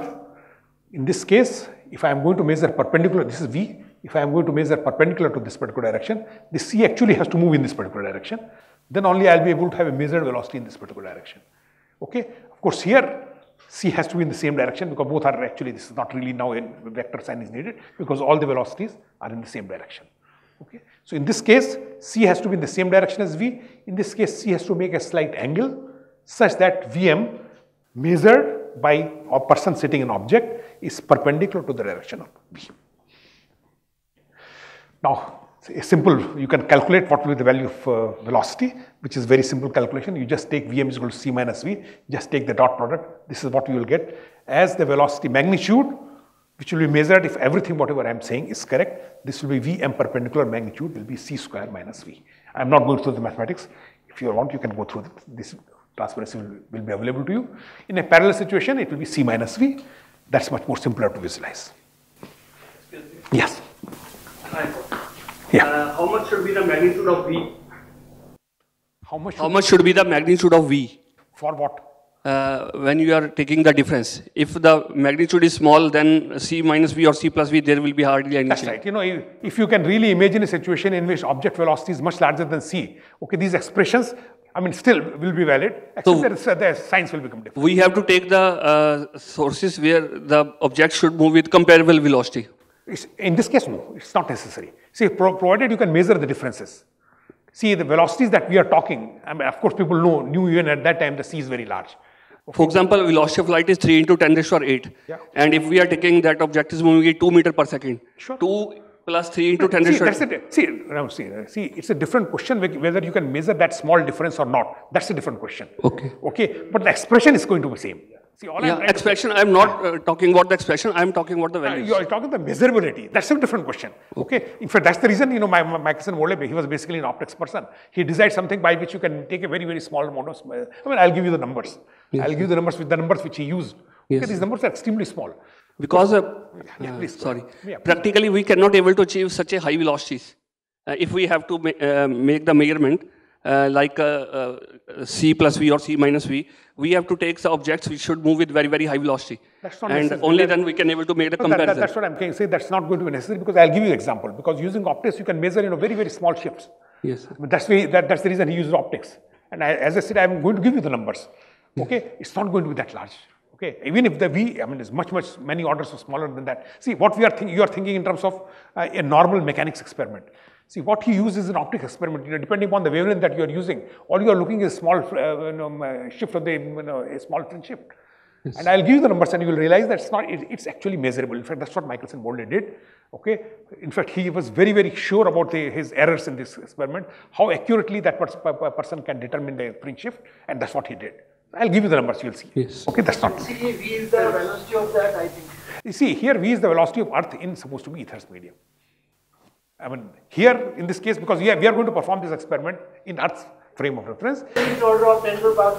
in this case, if I am going to measure perpendicular, this is V, if I am going to measure perpendicular to this particular direction, this C actually has to move in this particular direction, then only I will be able to have a measured velocity in this particular direction. Okay. Of course, here C has to be in the same direction because both are actually, this is not really now a vector sign is needed because all the velocities are in the same direction. Okay. So, in this case, C has to be in the same direction as V. In this case, C has to make a slight angle such that Vm measured by a person sitting in an object is perpendicular to the direction of V. Now, a simple, you can calculate what will be the value of velocity, which is very simple calculation. You just take Vm is equal to C minus V, just take the dot product. This is what you will get as the velocity magnitude, which will be measured if everything whatever I am saying is correct. This will be Vm perpendicular, magnitude will be C square minus V. I am not going through the mathematics. If you want, you can go through this. Transparency will be available to you. In a parallel situation, it will be C minus V. That's much more simpler to visualize. Excuse me. Yes. Hi. Yeah. How much should be the magnitude of V? How much should be the magnitude of V? For what? When you are taking the difference, if the magnitude is small, then C minus V or C plus V, there will be hardly any. That's right. You know, if you can really imagine a situation in which object velocity is much larger than C, okay, these expressions, I mean, still will be valid, except so the science will become different. We have to take the sources where the object should move with comparable velocity. In this case, no, it's not necessary. See, provided you can measure the differences. See, the velocities that we are talking, I mean, of course, people knew even at that time the C is very large. Okay. For example, velocity of light is 3 into 10 raised to 8. Yeah. And if we are taking that object is moving at 2 meter per second. Sure. 2 plus 3 into 10 raised to 8. See, it's a different question whether you can measure that small difference or not. That's a different question. Okay. Okay. But the expression is going to be the same. See, all I'm expression, I'm not talking about the expression, I'm talking about the values. You're talking about the measurability. That's a different question. Okay. In fact, that's the reason, you know, Michelson-Morley, he was basically an optics person. He designed something by which you can take a very, very small amount of, I mean, I'll give you the numbers. Yes. I'll give you the numbers with the numbers which he used. Yes. Okay, these numbers are extremely small. Because, practically we cannot able to achieve such a high velocities. If we have to make the measurement, like c plus v or c minus v, we have to take the objects which should move with very, very high velocity. That's not necessary. Only then we can able to make the comparison. That's what I'm saying. That's not going to be necessary because I'll give you an example. Because using optics, you can measure, you know, very, very small shifts. Yes. But that's the reason he used optics. And as I said, I'm going to give you the numbers. Okay. It's not going to be that large. Okay. Even if the v, I mean, is many orders of smaller than that. See, what we are you are thinking in terms of a normal mechanics experiment. See, what he uses is an optic experiment, you know, depending upon the wavelength that you are using, all you are looking is a small shift of the, you know, a small fringe shift. Yes. And I'll give you the numbers and you will realize that it's not, it's actually measurable. In fact, that's what Michelson-Morley did. Okay. In fact, he was very, very sure about his errors in this experiment, how accurately that person can determine the fringe shift, and that's what he did. I'll give you the numbers, you'll see. Yes. Okay, that's not. See, V is the velocity of that, I think. You see, here V is the velocity of Earth in supposed to be ether's medium. I mean, here in this case, because we are going to perform this experiment in Earth's frame of reference. Order of 10 to the power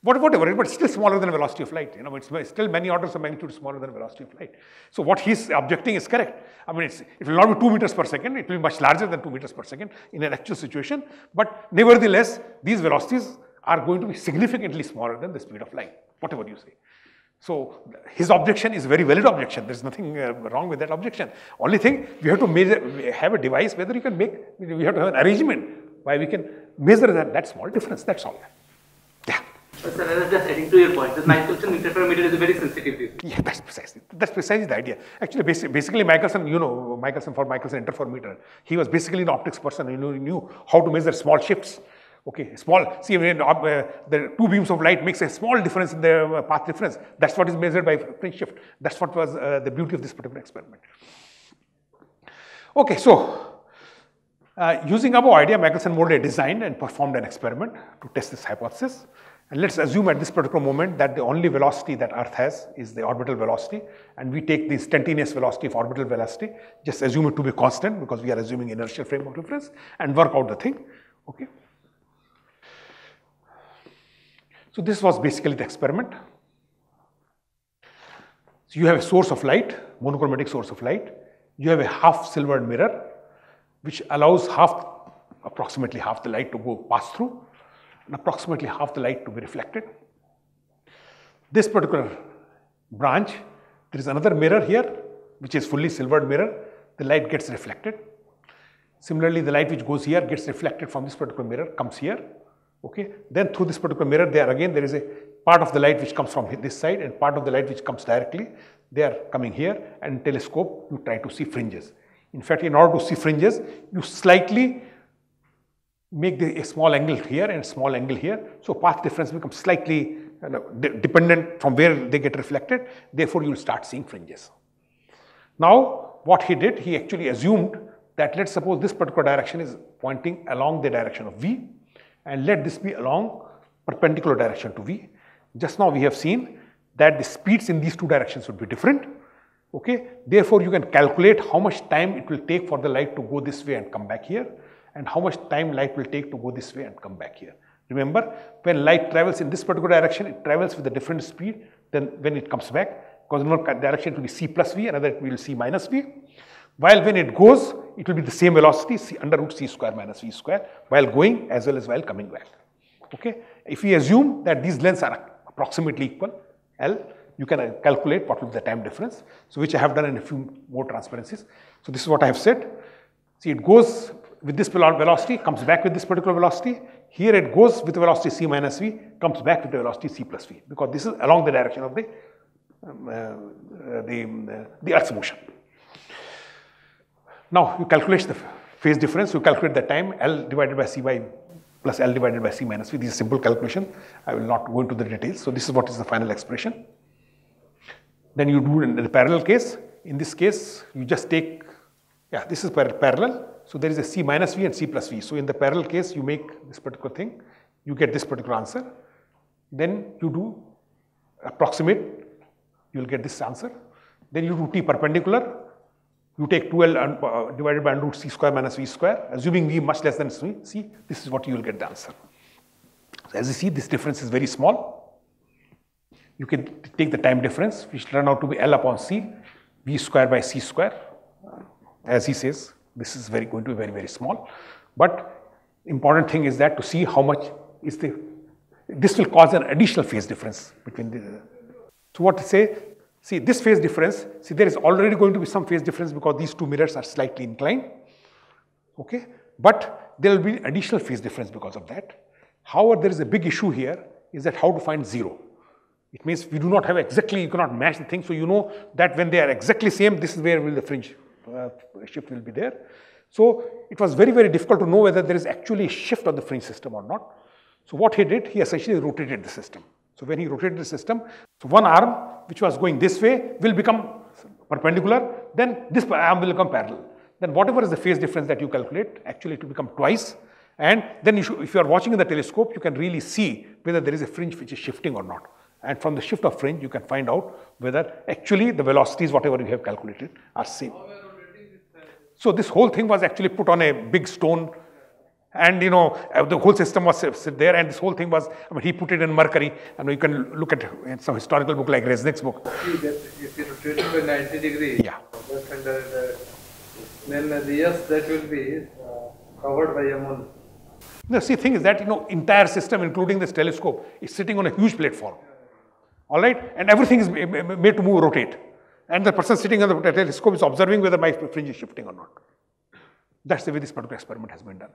4. Whatever, but still smaller than velocity of light. You know, it's still many orders of magnitude smaller than velocity of light. So what he's objecting is correct. I mean, it will not be 2 meters per second. It will be much larger than 2 meters per second in an actual situation. But nevertheless, these velocities are going to be significantly smaller than the speed of light, whatever you say. So his objection is a very valid objection. There's nothing wrong with that objection. Only thing, we have to measure, have a device whether you can make, we have to have an arrangement why we can measure that small difference, that's all. Yeah. Sir, I was just adding to your point. This Michelson interferometer is a very sensitive view. Yeah, that's precisely the idea. Actually, basically Michelson, you know, Michelson interferometer, he was basically an optics person, you know, he knew how to measure small shifts. Okay, the two beams of light makes a small difference in their path difference. That's what is measured by fringe shift. That's what was the beauty of this particular experiment. Okay, so using our idea, Michelson-Morley designed and performed an experiment to test this hypothesis. And let's assume at this particular moment that the only velocity that Earth has is the orbital velocity, and we take the instantaneous velocity of orbital velocity, just assume it to be constant because we are assuming inertial frame of reference, and work out the thing. Okay. So this was basically the experiment. So you have a source of light, monochromatic source of light. You have a half silvered mirror, which allows approximately half the light to pass through, and approximately half the light to be reflected. This particular branch, there is another mirror here, which is fully silvered mirror. The light gets reflected. Similarly, the light which goes here gets reflected from this particular mirror, comes here. Okay, then through this particular mirror, there is a part of the light which comes from this side and part of the light which comes directly. They are coming here, and telescope, you try to see fringes. In fact, in order to see fringes, you slightly make a small angle here and a small angle here. So path difference becomes slightly dependent from where they get reflected. Therefore, you will start seeing fringes. Now, what he did, he actually assumed that let's suppose this particular direction is pointing along the direction of V. And let this be along perpendicular direction to V. Just now we have seen that the speeds in these two directions would be different. Okay, therefore you can calculate how much time it will take for the light to go this way and come back here, and how much time light will take to go this way and come back here. Remember, when light travels in this particular direction, it travels with a different speed than when it comes back, because in one direction it will be C plus V, another it will be C minus V. While when it goes, it will be the same velocity, under root c square minus v square, while going as well as while coming back. Okay? If we assume that these lengths are approximately equal, L, you can calculate what will be the time difference, so which I have done in a few more transparencies. So this is what I have said. See, it goes with this velocity, comes back with this particular velocity. Here it goes with the velocity c minus v, comes back with the velocity c plus v, because this is along the direction of the Earth's motion. Now, you calculate the phase difference, you calculate the time L divided by C by plus L divided by C minus V. This is a simple calculation. I will not go into the details. So, this is what is the final expression. Then you do in the parallel case. In this case, you just take, this is parallel. So, there is a C minus V and C plus V. So, in the parallel case, you make this particular thing. You get this particular answer. Then you do approximate, you will get this answer. Then you do T perpendicular, you take 2L and, divided by root C square minus V square, assuming V much less than C, this is what you will get the answer. So as you see, this difference is very small. You can take the time difference, which will turn out to be L upon C, V square by C square. As he says, this is very going to be very, very small. But important thing is that to see how much is the, this will cause an additional phase difference between the, so what to say, see this phase difference, see there is already going to be some phase difference because these two mirrors are slightly inclined, okay, but there will be additional phase difference because of that. However, there is a big issue here is that how to find zero. It means we do not have exactly, you cannot match the thing, so you know that when they are exactly same, this is where will the fringe shift will be there. So it was very, very difficult to know whether there is actually a shift on the fringe system or not. So what he did, he essentially rotated the system. So when he rotated the system, so one arm which was going this way will become perpendicular, then this arm will become parallel. Then whatever is the phase difference that you calculate, actually it will become twice. And then you should, if you are watching in the telescope, you can really see whether there is a fringe which is shifting or not. And from the shift of fringe, you can find out whether actually the velocities, whatever you have calculated, are same. So this whole thing was actually put on a big stone. And you know, the whole system was there, and this whole thing was, I mean, he put it in Mercury, and you can look at some historical book like Resnick's book. If you rotate it by 90 degrees, yeah. Then the earth that will be covered by a moon. The thing is that, you know, entire system, including this telescope, is sitting on a huge platform. All right, and everything is made to move, rotate. And the person sitting on the telescope is observing whether my fringe is shifting or not. That's the way this particular experiment has been done.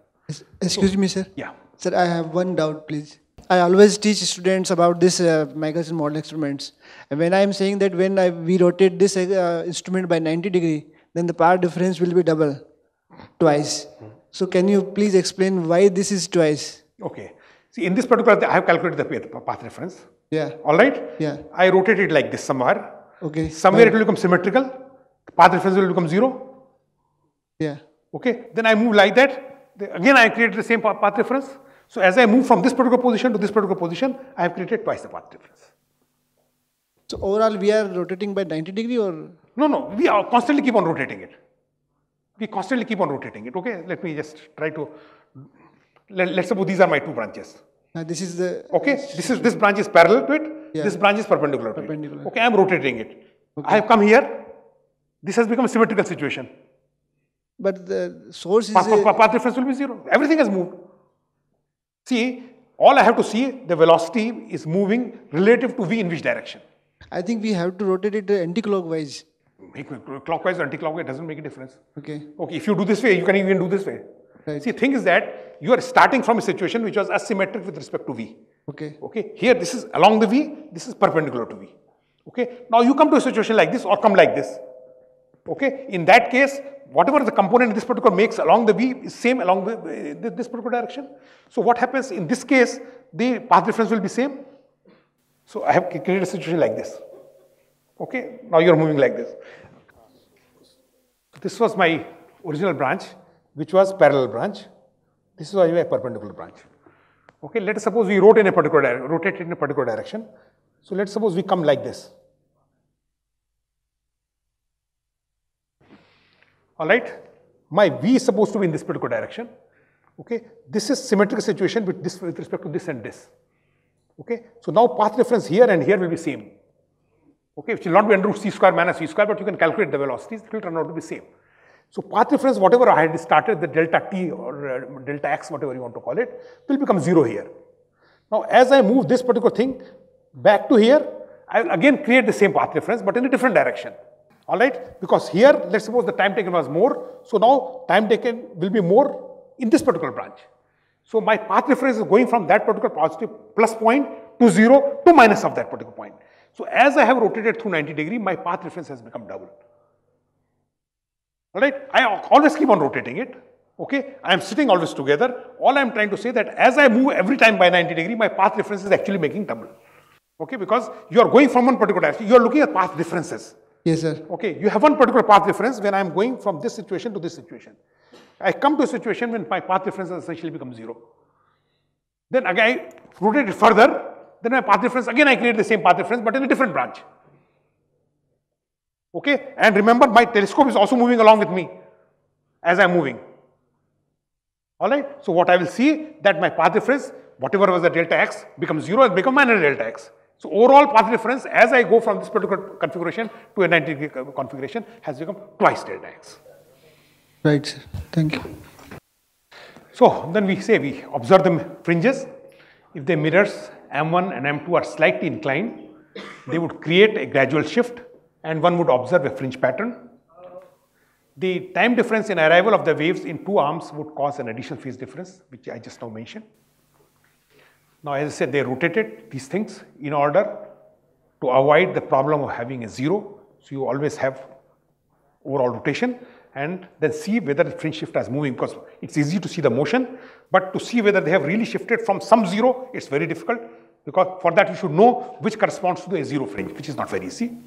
Excuse me, sir. Yeah. Sir, I have one doubt, please. I always teach students about this Michelson-Morley experiments. And when I am saying that when we rotate this instrument by 90 degree, then the power difference will be double, twice. So can you please explain why this is twice? Okay. See, in this particular, I have calculated the path reference. Yeah. All right? Yeah. I rotate it like this somewhere. Okay. Somewhere it will become symmetrical. The path reference will become zero. Yeah. Okay, then I move like that, again I created the same path reference. So as I move from this particular position to this particular position, I have created twice the path difference. So overall we are rotating by 90 degree or? No, no, we are constantly keep on rotating it. We constantly keep on rotating it, okay? Let me just try to, let's suppose these are my two branches. Now this is the... Okay, this branch is parallel to it, yeah. This branch is perpendicular, to it. Okay, I am rotating it. Okay. I have come here, this has become a symmetrical situation. But the source is... Path reference will be zero. Everything has moved. See, all I have to see, the velocity is moving relative to V in which direction. I think we have to rotate it anti-clockwise. Clockwise or anti-clockwise doesn't make a difference. Okay. Okay, if you do this way, you can even do this way. Right. See, the thing is that you are starting from a situation which was asymmetric with respect to V. Okay. Okay. Here, this is along the V, this is perpendicular to V. Okay. Now, you come to a situation like this or come like this. Okay. In that case, whatever the component this particular makes along the V is same along the, this particular direction. So what happens in this case, the path difference will be same. So I have created a situation like this. Okay, now you're moving like this. This was my original branch, which was parallel branch. This is my perpendicular branch. Okay, let us suppose we rotate in a particular direction. So let's suppose we come like this. All right, my V is supposed to be in this particular direction. Okay, this is symmetrical situation with this with respect to this and this. Okay, so now path difference here and here will be same. Okay, which will not be under root C square minus V square, but you can calculate the velocities, it will turn out to be same. So path difference, whatever I had started, the delta T or delta X, whatever you want to call it, will become zero here. Now, as I move this particular thing back to here, I will again create the same path difference, but in a different direction. All right, because here, let's suppose the time taken was more. So now time taken will be more in this particular branch. So my path reference is going from that particular positive plus point to zero to minus of that particular point. So as I have rotated through 90 degree, my path reference has become double. All right, I always keep on rotating it. Okay, I am sitting always together. All I am trying to say that as I move every time by 90 degree, my path reference is actually making double. Okay, because you are going from one particular direction. You are looking at path differences. Yes, sir. Okay, you have one particular path difference when I am going from this situation to this situation. I come to a situation when my path difference has essentially become zero. Then again, I rotate it further Then my path difference, again I create the same path difference but in a different branch. Okay, and remember my telescope is also moving along with me as I am moving. Alright, so what I will see that my path difference, whatever was the delta x, becomes 0 and becomes minus delta x. So overall path difference as I go from this particular configuration to a 90 degree configuration has become twice delta x. Right, sir. Thank you. So then we say we observe the fringes. If the mirrors M1 and M2 are slightly inclined, they would create a gradual shift and one would observe a fringe pattern. The time difference in arrival of the waves in two arms would cause an additional phase difference, which I just now mentioned. Now, as I said, they rotated these things in order to avoid the problem of having a zero. So you always have overall rotation and then see whether the fringe shifter is moving, because it's easy to see the motion, but to see whether they have really shifted from some zero, it's very difficult, because for that you should know which corresponds to the zero fringe, which is not very easy.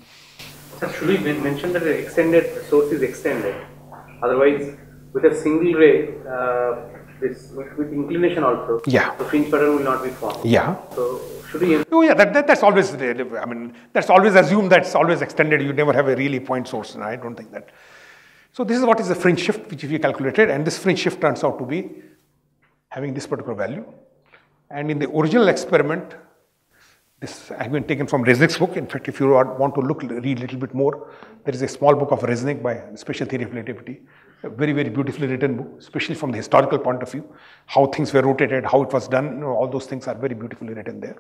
Sir, should we mention that the extended source is extended? Otherwise, with a single ray, with inclination also, yeah, the fringe pattern will not be formed. Yeah. So should we? Oh yeah, that's always. I mean, that's always assumed. That's always extended. You never have a really point source, and I don't think that. So this is what is the fringe shift which we calculated, and this fringe shift turns out to be having this particular value. And in the original experiment, this has been taken from Resnick's book. In fact, if you want to read a little bit more, there is a small book of Resnick by Special Theory of Relativity, a very, very beautifully written book, especially from the historical point of view, how things were rotated, how it was done, you know, all those things are very beautifully written there.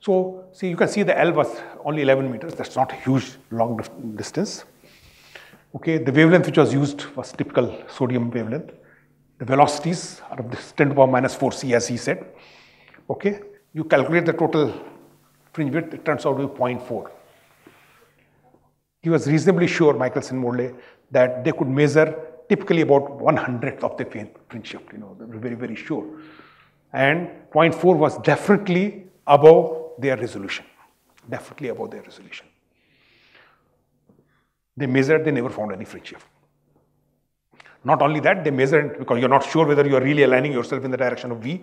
So, see, you can see the L was only 11 meters, that's not a huge long distance. Okay, the wavelength which was used was typical sodium wavelength. The velocities are of this 10 to the power minus 4c as he said. Okay. You calculate the total fringe width, it turns out to be 0.4. He was reasonably sure, Michelson-Morley, that they could measure typically about 1/100th of the fringe shift, you know, they were very, very sure. And 0.4 was definitely above their resolution, definitely above their resolution. They measured, they never found any fringe shift. Not only that, they measured, because you're not sure whether you're really aligning yourself in the direction of V,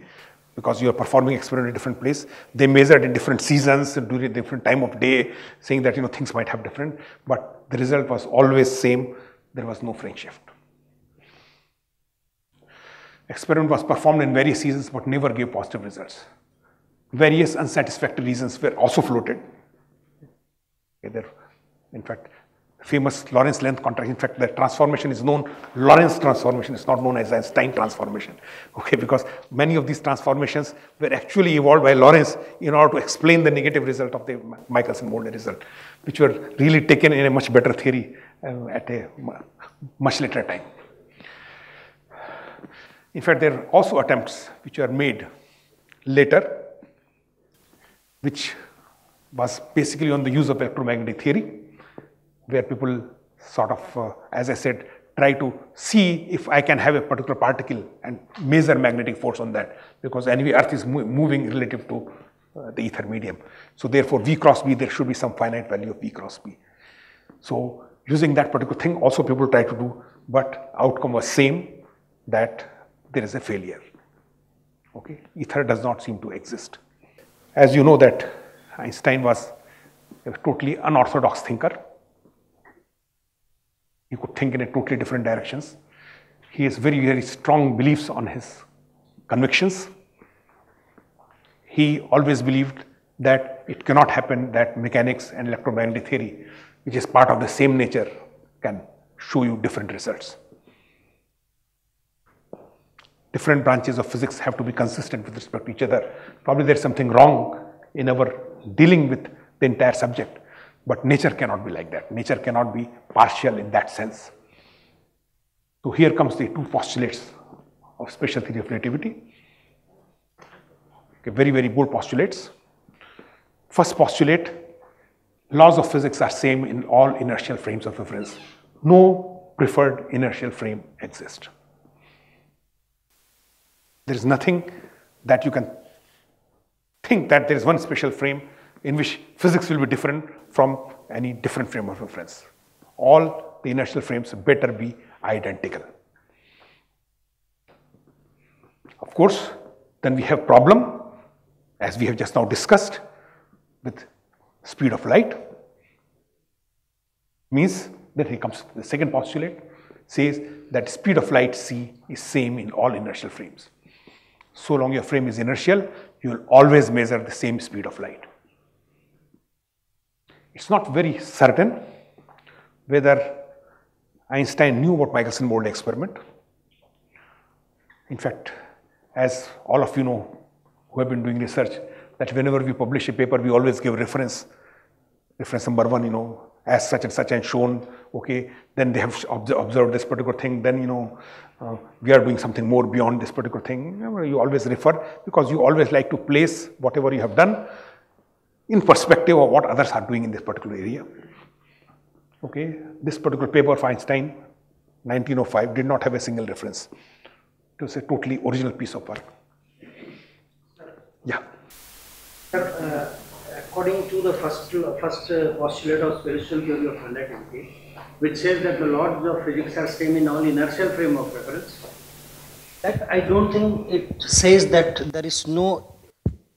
because you are performing experiment in different place. They measured in different seasons, during different time of day, saying that, you know, things might have different, but the result was always same. There was no fringe shift. Experiment was performed in various seasons, but never gave positive results. Various unsatisfactory reasons were also floated. In fact, famous Lorentz length contraction. In fact, the transformation is known, Lorentz transformation is not known as Einstein transformation. Okay, because many of these transformations were actually evolved by Lorentz in order to explain the negative result of the Michelson-Morley result, which were really taken in a much better theory at a much later time. In fact, there are also attempts which were made later, which was basically on the use of electromagnetic theory, where people sort of, as I said, try to see if I can have a particular particle and measure magnetic force on that, because anyway Earth is moving relative to the ether medium. So therefore V cross B, there should be some finite value of V cross B. So using that particular thing also people try to do, but outcome was same, that there is a failure. Okay, ether does not seem to exist. As you know that Einstein was a totally unorthodox thinker. He could think in a totally different directions. He has very, very strong beliefs on his convictions. He always believed that it cannot happen that mechanics and electromagnetic theory, which is part of the same nature, can show you different results. Different branches of physics have to be consistent with respect to each other. Probably there is something wrong in our dealing with the entire subject. But nature cannot be like that. Nature cannot be partial in that sense. So here comes the two postulates of special theory of relativity. Okay, very, very bold postulates. First postulate, laws of physics are same in all inertial frames of reference. No preferred inertial frame exists. There is nothing that you can think that there is one special frame in which physics will be different from any different frame of reference. All the inertial frames better be identical. Of course, then we have problem as we have just now discussed with speed of light, means that here comes the second postulate, says that speed of light c is same in all inertial frames. So long your frame is inertial, you will always measure the same speed of light. It's not very certain whether Einstein knew about Michelson-Morley experiment. In fact, as all of you know who have been doing research, that whenever we publish a paper, we always give reference number one, you know, as such and such and shown, okay, then they have observed this particular thing, then, you know, we are doing something more beyond this particular thing. You always refer because you always like to place whatever you have done in perspective of what others are doing in this particular area. Okay, this particular paper of Einstein, 1905, did not have a single reference. It was a totally original piece of work. Yeah. According to the first postulate of spatial theory of relativity, which says that the laws of physics are same in all inertial frame of reference, that I don't think it says that there is no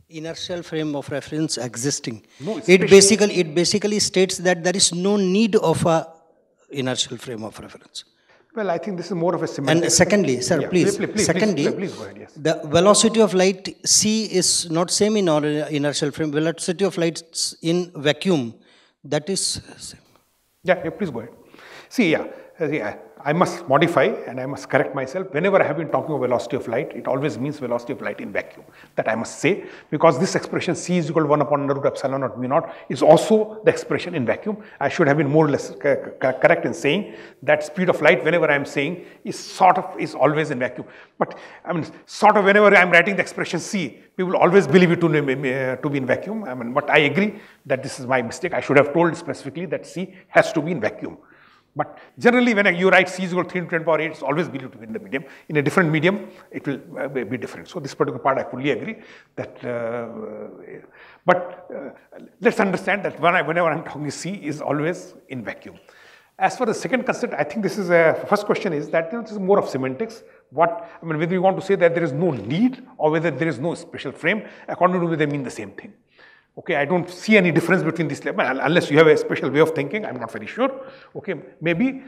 inertial frame of reference existing. No, it basically states that there is no need of a inertial frame of reference. Well, I think this is more of a semantic. And secondly, sir, yeah, please go ahead, yes. The velocity of light c is not same in our inertial frame. Velocity of light in vacuum, that is same. Yeah, yeah, please go ahead. See, yeah, I must modify and I must correct myself. Whenever I have been talking about velocity of light, it always means velocity of light in vacuum. That I must say, because this expression c is equal to 1 upon under root epsilon naught mu naught is also the expression in vacuum. I should have been more or less correct in saying that speed of light, whenever I am saying, is sort of, is always in vacuum. But I mean, sort of, whenever I am writing the expression c, people always believe it to be in vacuum. I mean, but I agree that this is my mistake. I should have told specifically that c has to be in vacuum. But generally, when you write c is equal to 3 into 10 power 8, it's always believed to be in the medium. In a different medium, it will be different. So this particular part, I fully agree that. But let's understand that whenever I'm talking c is always in vacuum. As for the second concept, I think this is a first question is that, you know, this is more of semantics. What I mean, whether you want to say that there is no need or whether there is no special frame, according to me, they mean the same thing. Okay, I don't see any difference between these levels unless you have a special way of thinking. I'm not very sure. Okay, maybe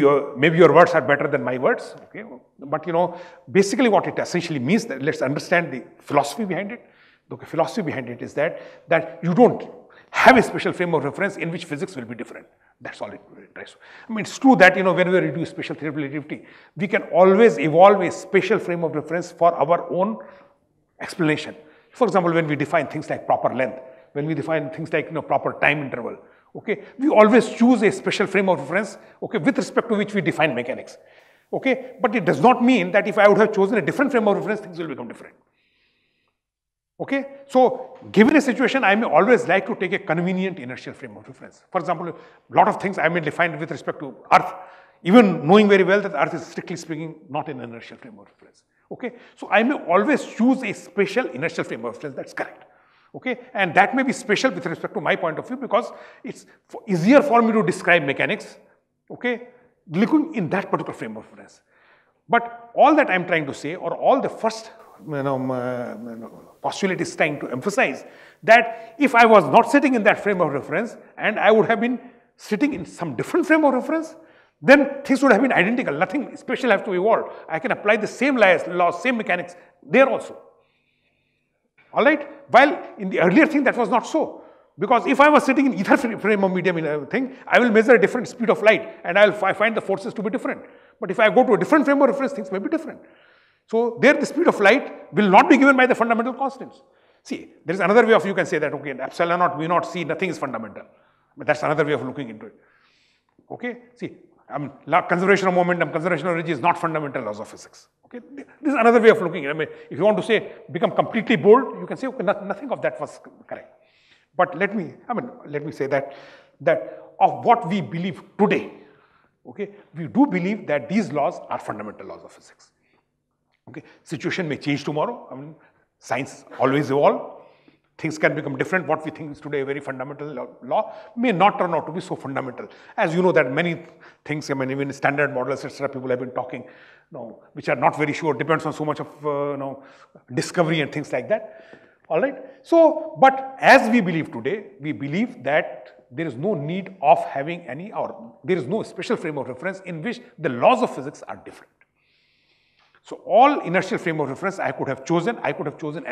your words are better than my words. Okay, but you know, basically what it essentially means, that let's understand the philosophy behind it. Okay, philosophy behind it is that you don't have a special frame of reference in which physics will be different. That's all it tries. I mean, it's true that, you know, whenever we do special theory of relativity, we can always evolve a special frame of reference for our own explanation. For example, when we define things like proper length, when we define things like, you know, proper time interval, okay, we always choose a special frame of reference, okay, with respect to which we define mechanics, okay. But it does not mean that if I would have chosen a different frame of reference, things will become different, okay. So, given a situation, I may always like to take a convenient inertial frame of reference. For example, a lot of things I may define with respect to Earth, even knowing very well that Earth is strictly speaking not an inertial frame of reference. Okay, so I may always choose a special inertial frame of reference, that's correct. Okay, and that may be special with respect to my point of view because it's easier for me to describe mechanics, okay, looking in that particular frame of reference. But all that I'm trying to say, or all the first postulate is trying to emphasize, that if I was not sitting in that frame of reference and I would have been sitting in some different frame of reference, then things would have been identical, nothing special has to evolve. I can apply the same laws, same mechanics there also. All right? While in the earlier thing, that was not so. Because if I was sitting in either frame or medium in a thing, I will measure a different speed of light and I will find the forces to be different. But if I go to a different frame of reference, things may be different. So there the speed of light will not be given by the fundamental constants. See, there is another way of you can say that, okay, in epsilon naught, mu naught, c, nothing is fundamental. But that's another way of looking into it. Okay? See. I mean, conservation of momentum, conservation of energy is not fundamental laws of physics. Okay, this is another way of looking at it. I mean, if you want to say, become completely bold, you can say, okay, nothing of that was correct. But let me say that of what we believe today, okay, we do believe that these laws are fundamental laws of physics. Okay, situation may change tomorrow. I mean, science always evolves. Things can become different. What we think is today a very fundamental law may not turn out to be so fundamental. As you know that many things, I mean, even standard models, etc., people have been talking, you know, which are not very sure, depends on so much of discovery and things like that. All right. So, but as we believe today, we believe that there is no need of having any, or there is no special frame of reference in which the laws of physics are different. So, all inertial frame of reference I could have chosen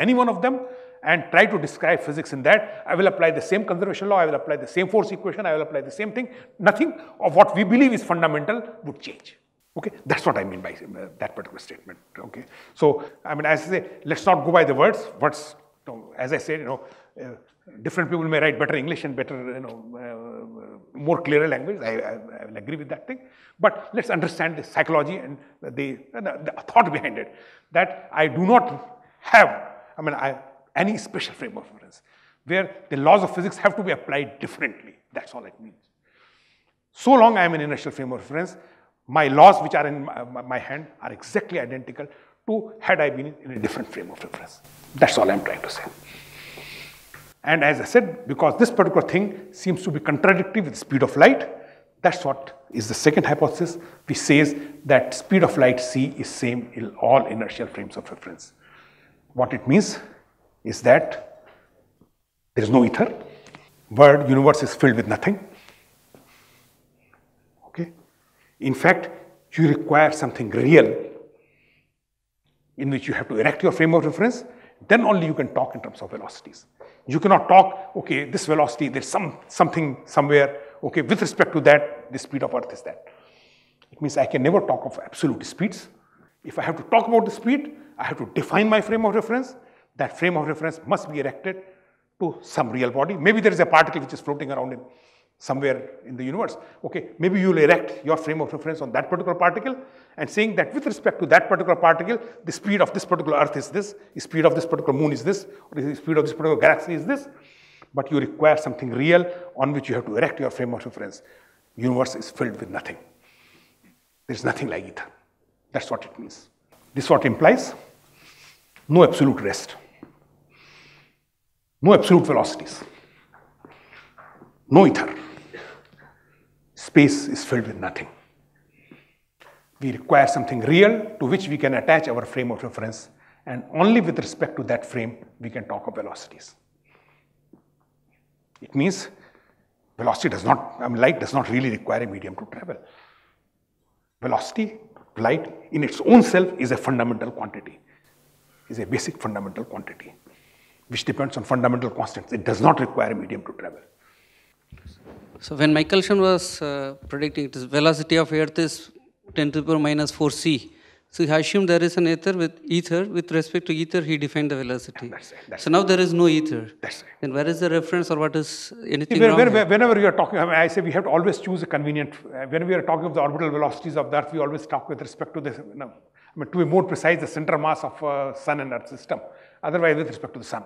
any one of them and try to describe physics in that. I will apply the same conservation law, I will apply the same force equation, I will apply the same thing. Nothing of what we believe is fundamental would change. Okay, that's what I mean by that particular statement. Okay, so I mean, as I say, let's not go by the words. As I said, different people may write better English and better, more clearer language. I will agree with that thing. But let's understand the psychology and the thought behind it. That I do not have, any special frame of reference where the laws of physics have to be applied differently. That's all it means. So long I am in inertial frame of reference, my laws which are in my hand are exactly identical to had I been in a different frame of reference. That's all I'm trying to say. And as I said, because this particular thing seems to be contradictory with the speed of light, that's what is the second hypothesis, which says that speed of light c is same in all inertial frames of reference. What it means is that there is no ether, world, universe is filled with nothing. Okay. In fact, you require something real in which you have to erect your frame of reference, then only you can talk in terms of velocities. You cannot talk, okay, this velocity, there's something somewhere, okay, with respect to that, the speed of Earth is that. It means I can never talk of absolute speeds. If I have to talk about the speed, I have to define my frame of reference. That frame of reference must be erected to some real body. Maybe there is a particle which is floating around in somewhere in the universe. Okay, maybe you will erect your frame of reference on that particular particle and saying that with respect to that particular particle, the speed of this particular Earth is this, the speed of this particular moon is this, or the speed of this particular galaxy is this. But you require something real on which you have to erect your frame of reference. Universe is filled with nothing. There is nothing like ether. That's what it means. This what implies no absolute rest, no absolute velocities, no ether. Space is filled with nothing. We require something real to which we can attach our frame of reference, and only with respect to that frame we can talk of velocities. It means velocity does not, light does not really require a medium to travel. Velocity, light in its own self is a fundamental quantity, is a basic fundamental quantity, which depends on fundamental constants. It does not require a medium to travel. So when Michelson was predicting the velocity of Earth is 10 to the power minus 4c, so he assumed there is an ether with respect to ether he defined the velocity. That's right, so now there is no ether. That's right. Then where is the reference or what is anything wrong? Whenever you are talking, I say we have to always choose a convenient, when we are talking of the orbital velocities of the Earth, we always talk with respect to the, to be more precise, the center mass of Sun and Earth system, otherwise with respect to the Sun.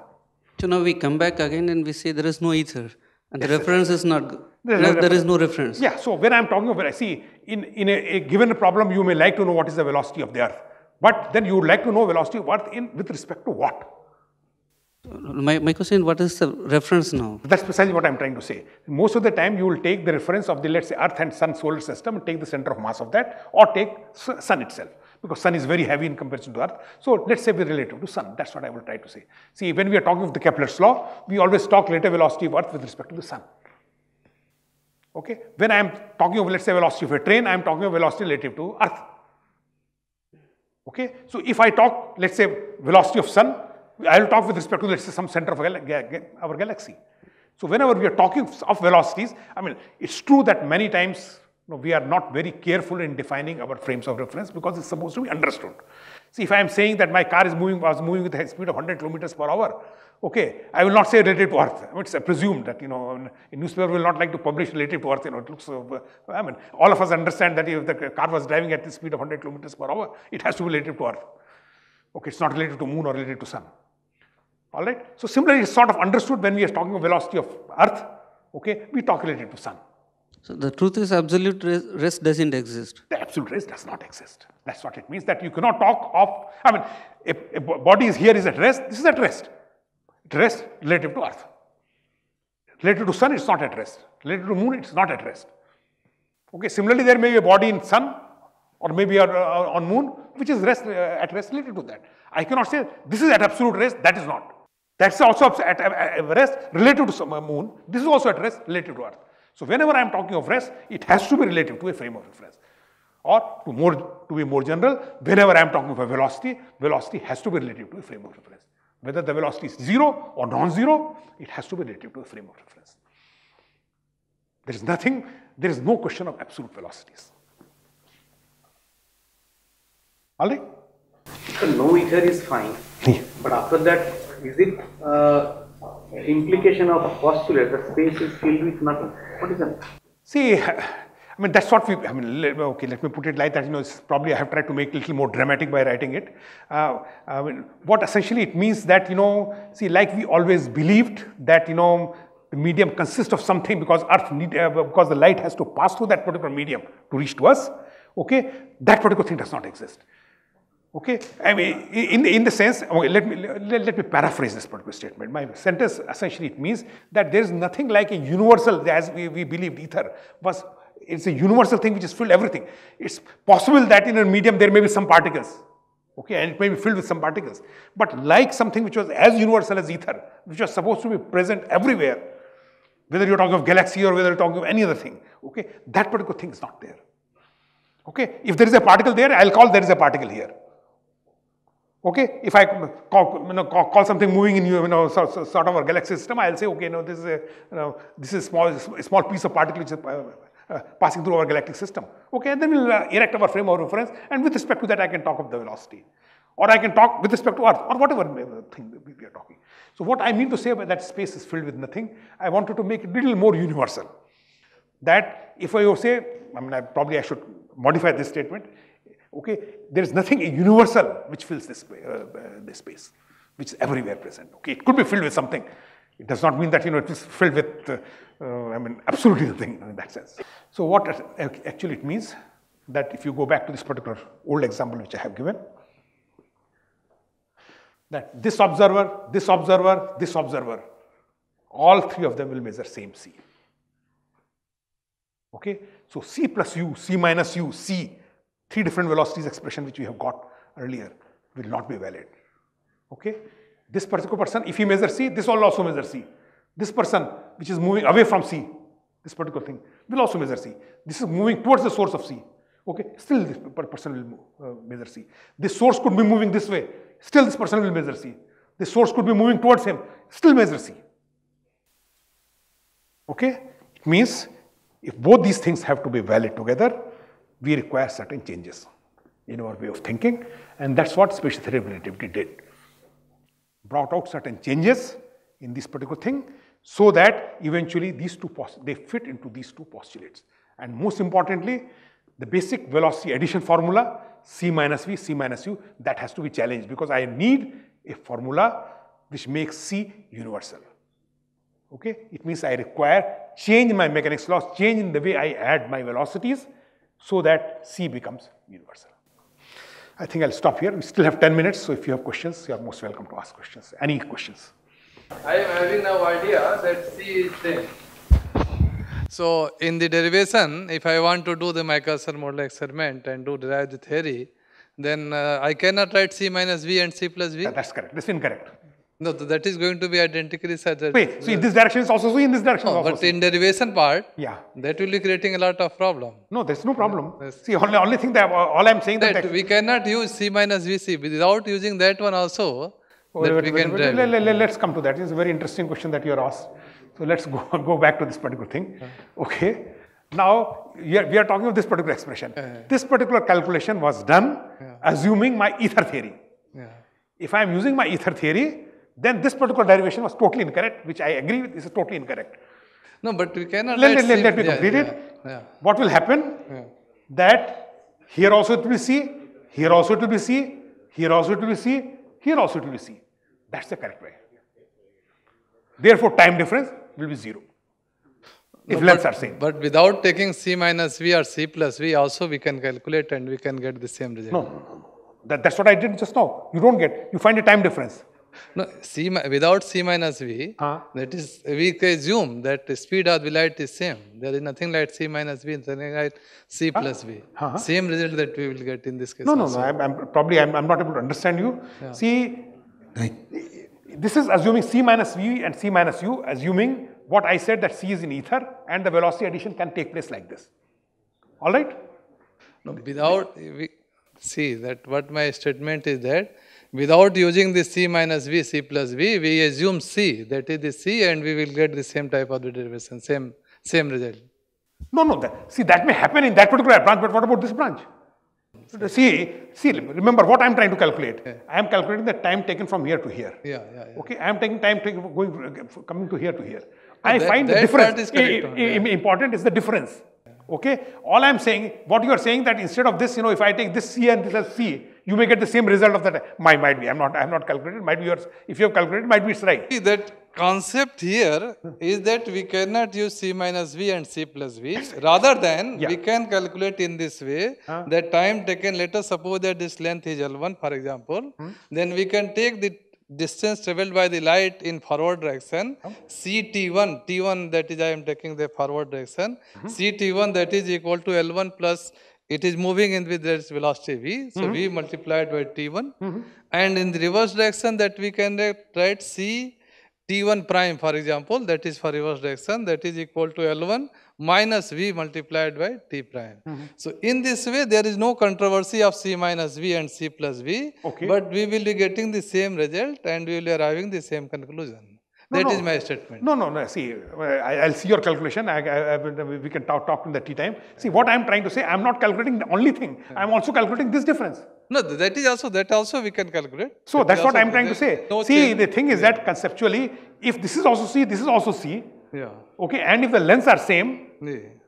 So now we come back again and we say there is no ether. And the reference is not good. There is no reference. Yeah, so when I'm talking about, in a given problem, you may like to know what is the velocity of the Earth. But then you would like to know velocity of Earth with respect to what? My question, what is the reference now? That's precisely what I'm trying to say. Most of the time, you will take the reference of the, let's say, Earth and Sun solar system and take the center of mass of that, or take Sun itself. Because Sun is very heavy in comparison to Earth. So let's say we relate it to Sun. That's what I will try to say. See, when we are talking of the Kepler's law, we always talk relative velocity of Earth with respect to the Sun. Okay? When I am talking of, let's say, velocity of a train, I am talking of velocity relative to Earth. Okay? So if I talk, let's say, velocity of Sun, I will talk with respect to, let's say, some center of our galaxy. So whenever we are talking of velocities, it's true that many times we are not very careful in defining our frames of reference because it's supposed to be understood. See, if I am saying that my car was moving with a speed of 100 kilometers per hour, okay, I will not say related to Earth. It's presumed that, a newspaper will not like to publish related to Earth. It looks, all of us understand that if the car was driving at the speed of 100 kilometers per hour, it has to be related to Earth. Okay, it's not related to Moon or related to Sun. All right. So similarly, it's sort of understood when we are talking of velocity of Earth. Okay, we talk related to Sun. So the truth is absolute rest doesn't exist. The absolute rest does not exist. That's what it means, that you cannot talk of, a body is here is at rest, this is at rest. It rests relative to Earth. Related to Sun, it's not at rest. Related to Moon, it's not at rest. Okay, similarly, there may be a body in Sun or maybe on Moon, which is at rest related to that. I cannot say this is at absolute rest, that is not. That's also at rest relative to moon. This is also at rest relative to Earth. So whenever I am talking of rest, it has to be relative to a frame of reference. Or to be more general, whenever I am talking of a velocity, velocity has to be relative to a frame of reference. Whether the velocity is zero or non-zero, it has to be relative to a frame of reference. There is nothing, there is no question of absolute velocities. Ali? So no ether is fine, yeah. But after that, is it implication of a postulate that space is filled with nothing? What is that? See, I mean, that's what we, I mean, okay, let me put it like that, you know, it's probably I have tried to make it a little more dramatic by writing it. I mean, what essentially it means that, you know, see, like we always believed that, you know, the medium consists of something because Earth need, because the light has to pass through that particular medium to reach to us, okay, that particular thing does not exist. Okay, I mean, in the sense, okay, let me paraphrase this particular statement. My sentence essentially it means that there is nothing like a universal, as we believed ether was. It's a universal thing which is filled everything. It's possible that in a medium there may be some particles, okay, and it may be filled with some particles. But like something which was as universal as ether, which was supposed to be present everywhere, whether you're talking of galaxy or whether you're talking of any other thing, okay, that particular thing is not there. Okay, if there is a particle there, I'll call there is a particle here. Okay, if I call, you know, call something moving in, you know, sort of a galaxy system, I'll say, okay, no, this is a, you know, this is small piece of particle which is passing through our galactic system. Okay, and then we'll erect our frame of reference, and with respect to that I can talk of the velocity, or I can talk with respect to Earth, or whatever thing we are talking. So what I mean to say by that space is filled with nothing, I wanted to make it a little more universal. That if I say, I mean, I should modify this statement, okay, there is nothing universal which fills this space, which is everywhere present. Okay, it could be filled with something. It does not mean that, you know, it is filled with, I mean, absolutely nothing in that sense. So what actually it means that if you go back to this particular old example which I have given, that this observer, this observer, this observer, all three of them will measure same C. Okay, so C plus U, C minus U, C, three different velocities expression which we have got earlier will not be valid. Okay. This particular person, if he measures C, this will also measure C. This person, which is moving away from C, this particular thing, will also measure C. This is moving towards the source of C. Okay, still this person will measure C. This source could be moving this way, still this person will measure C. This source could be moving towards him, still measure C. Okay, it means if both these things have to be valid together, we require certain changes in our way of thinking, and that's what special theory of relativity did. Brought out certain changes in this particular thing so that eventually these two, they fit into these two postulates. And most importantly, the basic velocity addition formula, C minus V, C minus U, that has to be challenged because I need a formula which makes C universal. Okay, it means I require change in my mechanics laws, change in the way I add my velocities so that C becomes universal. I think I'll stop here. We still have 10 minutes, so if you have questions, you are most welcome to ask questions. Any questions? I am having now idea that C is same. So in the derivation, if I want to do the Michelson-Morley experiment and do derive the theory, then I cannot write C minus V and C plus V? That's correct. That's incorrect. No, that is going to be identically such that... Wait, so in this direction is also so, in this direction is also but so. In derivation part, yeah, that will be creating a lot of problem. No, there's no problem. Yes. See, only thing that, all I'm saying that... we cannot use C minus VC without using that one also, let's come to that. It's a very interesting question that you're asked. So let's go back to this particular thing. Okay. Now, we are talking of this particular expression. This particular calculation was done assuming my ether theory. Yeah. If I'm using my ether theory, then this particular derivation was totally incorrect, which I agree with is totally incorrect. No, but we cannot... Let me complete it. Yeah. What will happen? Yeah. That here also it will be C, here also it will be C, here also it will be C, here also it will be C. That's the correct way. Therefore, time difference will be zero. If no, lengths are same. But without taking C minus V or C plus V also we can calculate and we can get the same result. No, that's what I did just now. You don't get, you find a time difference. No, C, without C minus V, that is, we assume that the speed of the light is same. There is nothing like C minus V, nothing like C plus V. Same result that we will get in this case. No, no, no. I'm probably I'm not able to understand you. Yeah. See, This is assuming c minus v and c minus u, assuming what I said, that c is in ether and the velocity addition can take place like this. All right? No, without, see that what my statement is that without using this c minus v, c plus v, we assume c, that is the c, and we will get the same type of the derivation, same result. No, no, that, see that may happen in that particular branch, but what about this branch? See, remember what I am trying to calculate. Yeah. I am calculating the time taken from here to here. Yeah, yeah, yeah. Okay, I am taking time taken going coming to here to here. I find the difference. Is correct, important is the difference. Yeah. Okay, all I am saying, what you are saying, that instead of this, you know, if I take this c and this as c, you may get the same result of that. Might be. I am not calculated. Might be yours. If you have calculated, might be it's right. See, that concept here is that we cannot use c minus v and c plus v. Rather than we can calculate in this way that time taken. Let us suppose that this length is L1, for example. Then we can take the distance traveled by the light in forward direction, c t1, that is I am taking the forward direction, c t1, that is equal to L1 plus. It is moving in with its velocity v, so v multiplied by t1, and in the reverse direction that we can write c t1 prime, for example, that is for reverse direction, that is equal to L1 minus v multiplied by t prime. So in this way, there is no controversy of c minus v and c plus v, but we will be getting the same result and we will be arriving the same conclusion. That is my statement. No. See, I'll see your calculation. We can talk in the tea time. See, what I'm trying to say, I'm not calculating the only thing. I'm also calculating this difference. No, that also we can calculate. So that's what I'm trying to say. See, the thing is that conceptually, if this is also C, this is also C. Yeah. Okay, and if the lengths are same,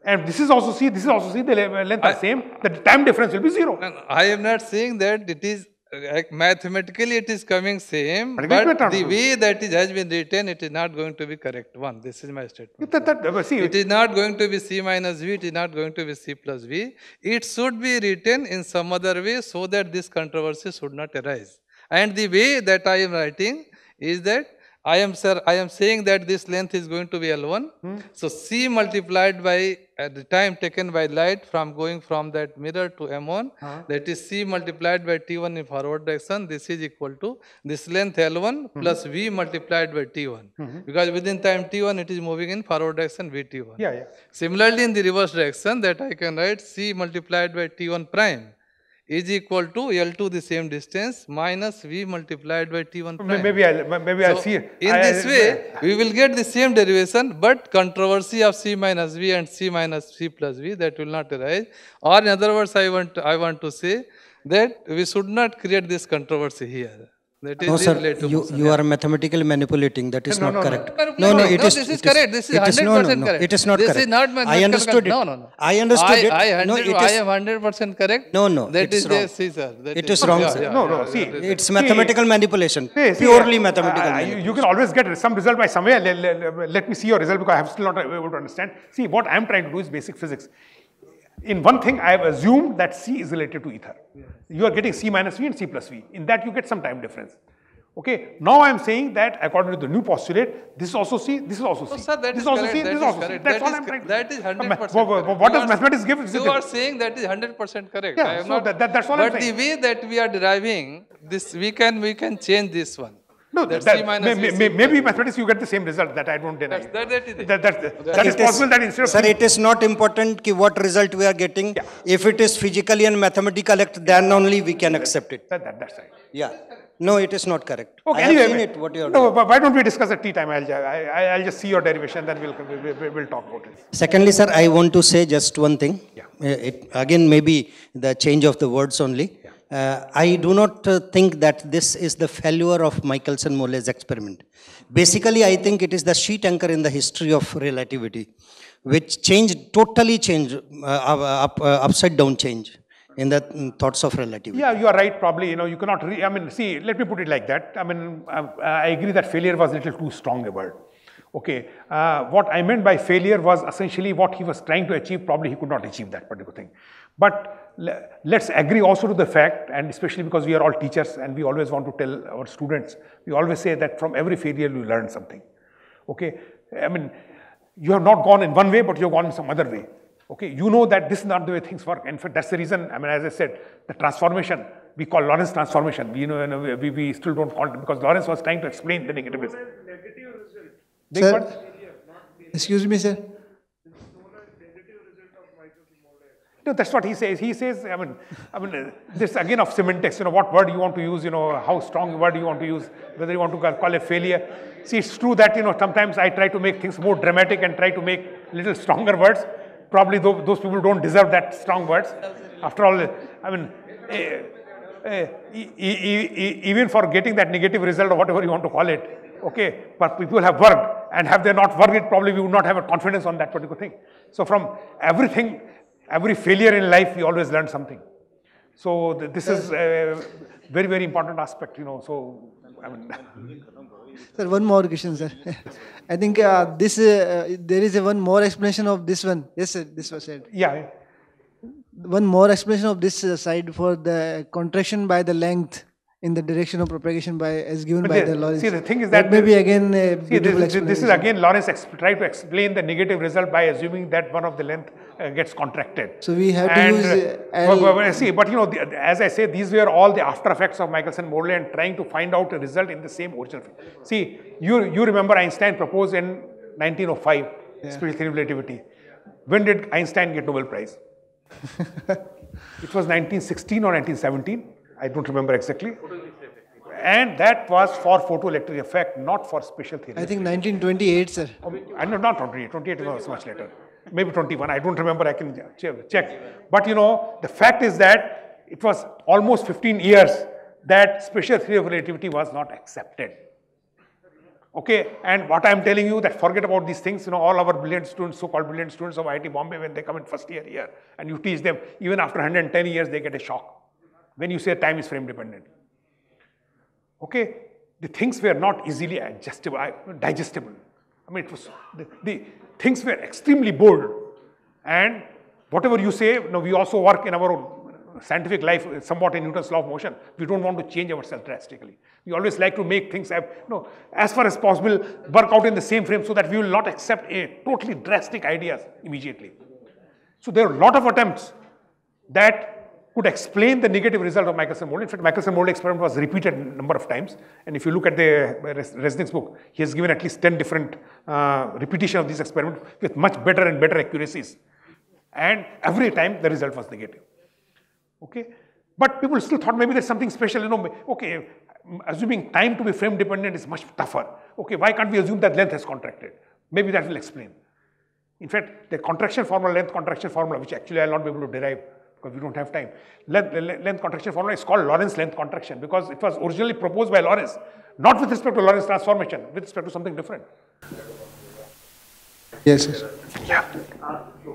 and this is also C, this is also C, the lengths are same, the time difference will be zero. I am not saying that it is. Like mathematically it is coming same, but the way that it has been written, it is not going to be correct one. This is my statement. It is not going to be c minus v, it is not going to be c plus v. It should be written in some other way so that this controversy should not arise. And the way that I am writing is that I am saying that this length is going to be L1. So c multiplied by the time taken by light from going from that mirror to M1, that is c multiplied by t1 in forward direction. This is equal to this length L1 plus v multiplied by t1, because within time t1 it is moving in forward direction vt1. Similarly, in the reverse direction, that I can write c multiplied by t1 prime is equal to L2, the same distance, minus V multiplied by T1 prime. Maybe I'll see. In this way, we will get the same derivation, but controversy of C minus V and C minus C plus V, that will not arise. Or in other words, I want to say that we should not create this controversy here. That is no, sir, you are mathematically manipulating. That is not correct. No, it is correct. This is 100% correct. It is not correct. This is not mathematical. I understood it. I am 100% correct. That is wrong. It is wrong, sir. See, it's mathematical manipulation. Purely mathematical. You can always get some result by somewhere. Let me see your result, because I have still not able to understand. See, what I am trying to do is basic physics. In one thing, I have assumed that C is related to ether. You are getting C minus V and C plus V. In that, you get some time difference. Okay. Now I am saying that according to the new postulate, this is also C, this is also C. This is also C, this is also C. That's all I am trying to say. That is 100%. What does mathematics give? You are saying that is 100% correct. Yeah, that's all I am saying. But the way that we are deriving, this, we can change this one. No, maybe mathematics you get the same result, that I don't deny. That is possible, that instead of... Sir, it is not important what result we are getting. Yeah. If it is physically and mathematically correct, then only we can accept it. That's right. Yeah. No, it is not correct. Okay, anyway, why don't we discuss at tea time? I'll just see your derivation, then we'll talk about it. Secondly, sir, I want to say just one thing. Yeah. Again, maybe the change of the words only. Yeah. I do not think that this is the failure of Michelson-Morley's experiment. Basically, I think it is the sheet anchor in the history of relativity, which totally upside down change in the thoughts of relativity. Yeah, you are right, probably, you know, you cannot, see, let me put it like that. I agree that failure was a little too strong a word. Okay, what I meant by failure was essentially what he was trying to achieve, probably he could not achieve that particular thing. But let's agree also to the fact, and especially because we are all teachers and we always want to tell our students, we always say that from every failure you learn something. Okay, you have not gone in one way, but you have gone in some other way. Okay, you know that this is not the way things work. In fact, that's the reason, as I said, the transformation, we call Lorentz transformation. We still don't call it, because Lorentz was trying to explain the negative result. Excuse me, sir. No, that's what he says. He says, I mean, this again of semantics, what word you want to use, how strong a word you want to use, whether you want to call it failure. See, it's true that, sometimes I try to make things more dramatic and try to make little stronger words. Probably those people don't deserve that strong words. After all, I mean, even for getting that negative result or whatever you want to call it, okay, but people have worked, and have they not worked it, probably we would not have a confidence on that particular thing. So from everything, every failure in life, we always learn something. So this is a very, very important aspect, so I mean. Sir, one more question, sir. I think there is one more explanation of this one. Yes, sir, this was said. Yeah. One more explanation of this side for the contraction by the length in the direction of propagation by as given by the Lorentz. See, the thing is that maybe again this is again Lorentz tried to explain the negative result by assuming that one of the length gets contracted. So we have to use see, but as I say, these were all the after effects of Michelson-Morley and trying to find out a result in the same original field. See, you remember Einstein proposed in 1905 special theory of relativity. When did Einstein get Nobel Prize? It was 1916 or 1917. I don't remember exactly, and that was for photoelectric effect, not for special theory. I think 1928, sir. I know, not 28 was much later, maybe 21, I don't remember, I can check. But the fact is that it was almost 15 years that special theory of relativity was not accepted. Okay, and what I am telling you, that forget about these things, all our brilliant students, so-called brilliant students of IIT Bombay, when they come in first year here, and you teach them, even after 110 years, they get a shock. When you say time is frame dependent, okay, the things were not easily digestible. I mean, it was, the things were extremely bold, and whatever you say, we also work in our own scientific life somewhat in Newton's law of motion. We don't want to change ourselves drastically. We always like to make things as far as possible work out in the same frame so that we will not accept a totally drastic ideas immediately. So there are a lot of attempts that could explain the negative result of Michelson-Morley. In fact, Michelson-Morley experiment was repeated a number of times. And if you look at the Resnick's book, he has given at least 10 different repetition of these experiments with much better and better accuracies. And every time the result was negative. Okay, but people still thought maybe there's something special. Okay, assuming time to be frame dependent is much tougher. Okay, why can't we assume that length has contracted? Maybe that will explain. In fact, the contraction formula, length contraction formula, which actually I will not be able to derive, because we don't have time. Length contraction formula is called Lorentz length contraction because it was originally proposed by Lorentz, not with respect to Lorentz transformation, with respect to something different. Yes, sir. Yeah.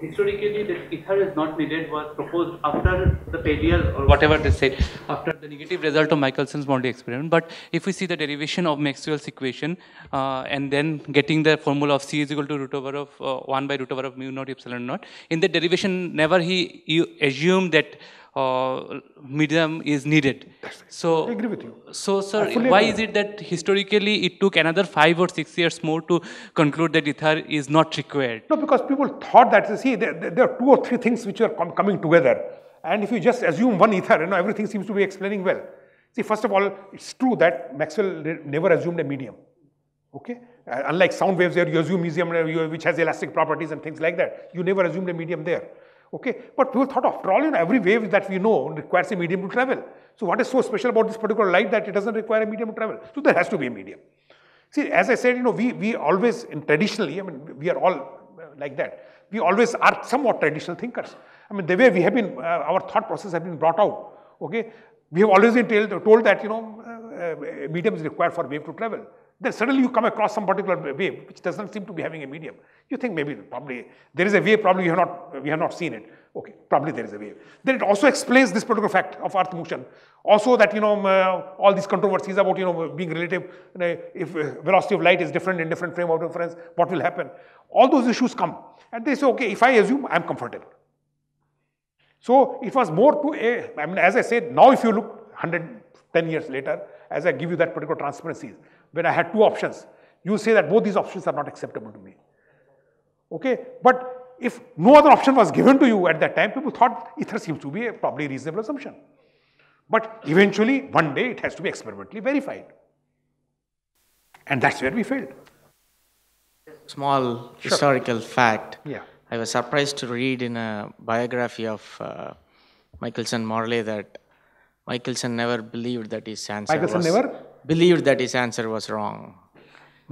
Historically, the ether is not needed was proposed after the failure or whatever they said, after the negative result of Michelson's-Morley experiment. But if we see the derivation of Maxwell's equation and then getting the formula of C is equal to root over of 1 by root over of mu naught epsilon naught, in the derivation, never he assumed that medium is needed. So I agree with you. So, sir, why is it that historically it took another 5 or 6 years more to conclude that ether is not required? No, because people thought that, see, there are 2 or 3 things which are coming together. And if you just assume one ether, everything seems to be explaining well. See, first of all, it's true that Maxwell never assumed a medium. Okay, unlike sound waves where you assume medium which has elastic properties and things like that, you never assumed a medium there. Okay, but people thought, after all, every wave that we know requires a medium to travel. So what is so special about this particular light that it doesn't require a medium to travel? So there has to be a medium. See, as I said, we always, traditionally, we are all like that. We always are somewhat traditional thinkers. The way we have been, our thought process have been brought out. Okay, we have always been told that, a medium is required for wave to travel. Then suddenly you come across some particular wave which doesn't seem to be having a medium. You think maybe probably there is a wave, probably we have not seen it. Okay, probably there is a wave. Then it also explains this particular fact of earth motion. Also that, all these controversies about, being relative, if velocity of light is different in different frame of reference, what will happen? All those issues come. And they say, okay, if I assume, I'm comfortable. So it was more to a, as I said, now if you look 110 years later, as I give you that particular transparency, when I had 2 options, you say that both these options are not acceptable to me. Okay, but if no other option was given to you at that time, people thought ether seems to be a probably reasonable assumption. But eventually, one day, it has to be experimentally verified. And that's where we failed. Small historical fact. Yeah. I was surprised to read in a biography of Michelson-Morley that Michelson never believed that his answer was wrong.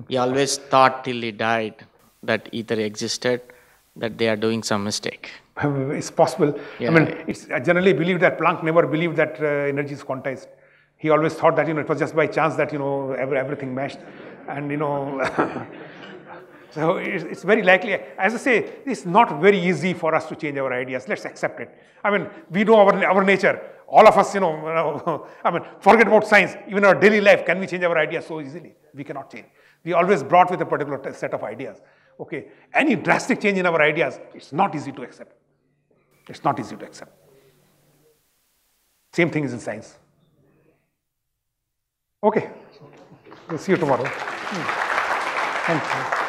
He always thought till he died that ether existed, that they are doing some mistake. It's possible. Yeah. I mean, it's generally believed that Planck never believed that energy is quantized. He always thought that, it was just by chance that, everything meshed. And, so it's very likely. As I say, it's not very easy for us to change our ideas. Let's accept it. I mean, we know our nature. All of us, I mean, forget about science. Even our daily life, can we change our ideas so easily? We cannot change. We always brought with a particular set of ideas. Okay, any drastic change in our ideas, it's not easy to accept. It's not easy to accept. Same thing is in science. Okay, we'll see you tomorrow. Thank you.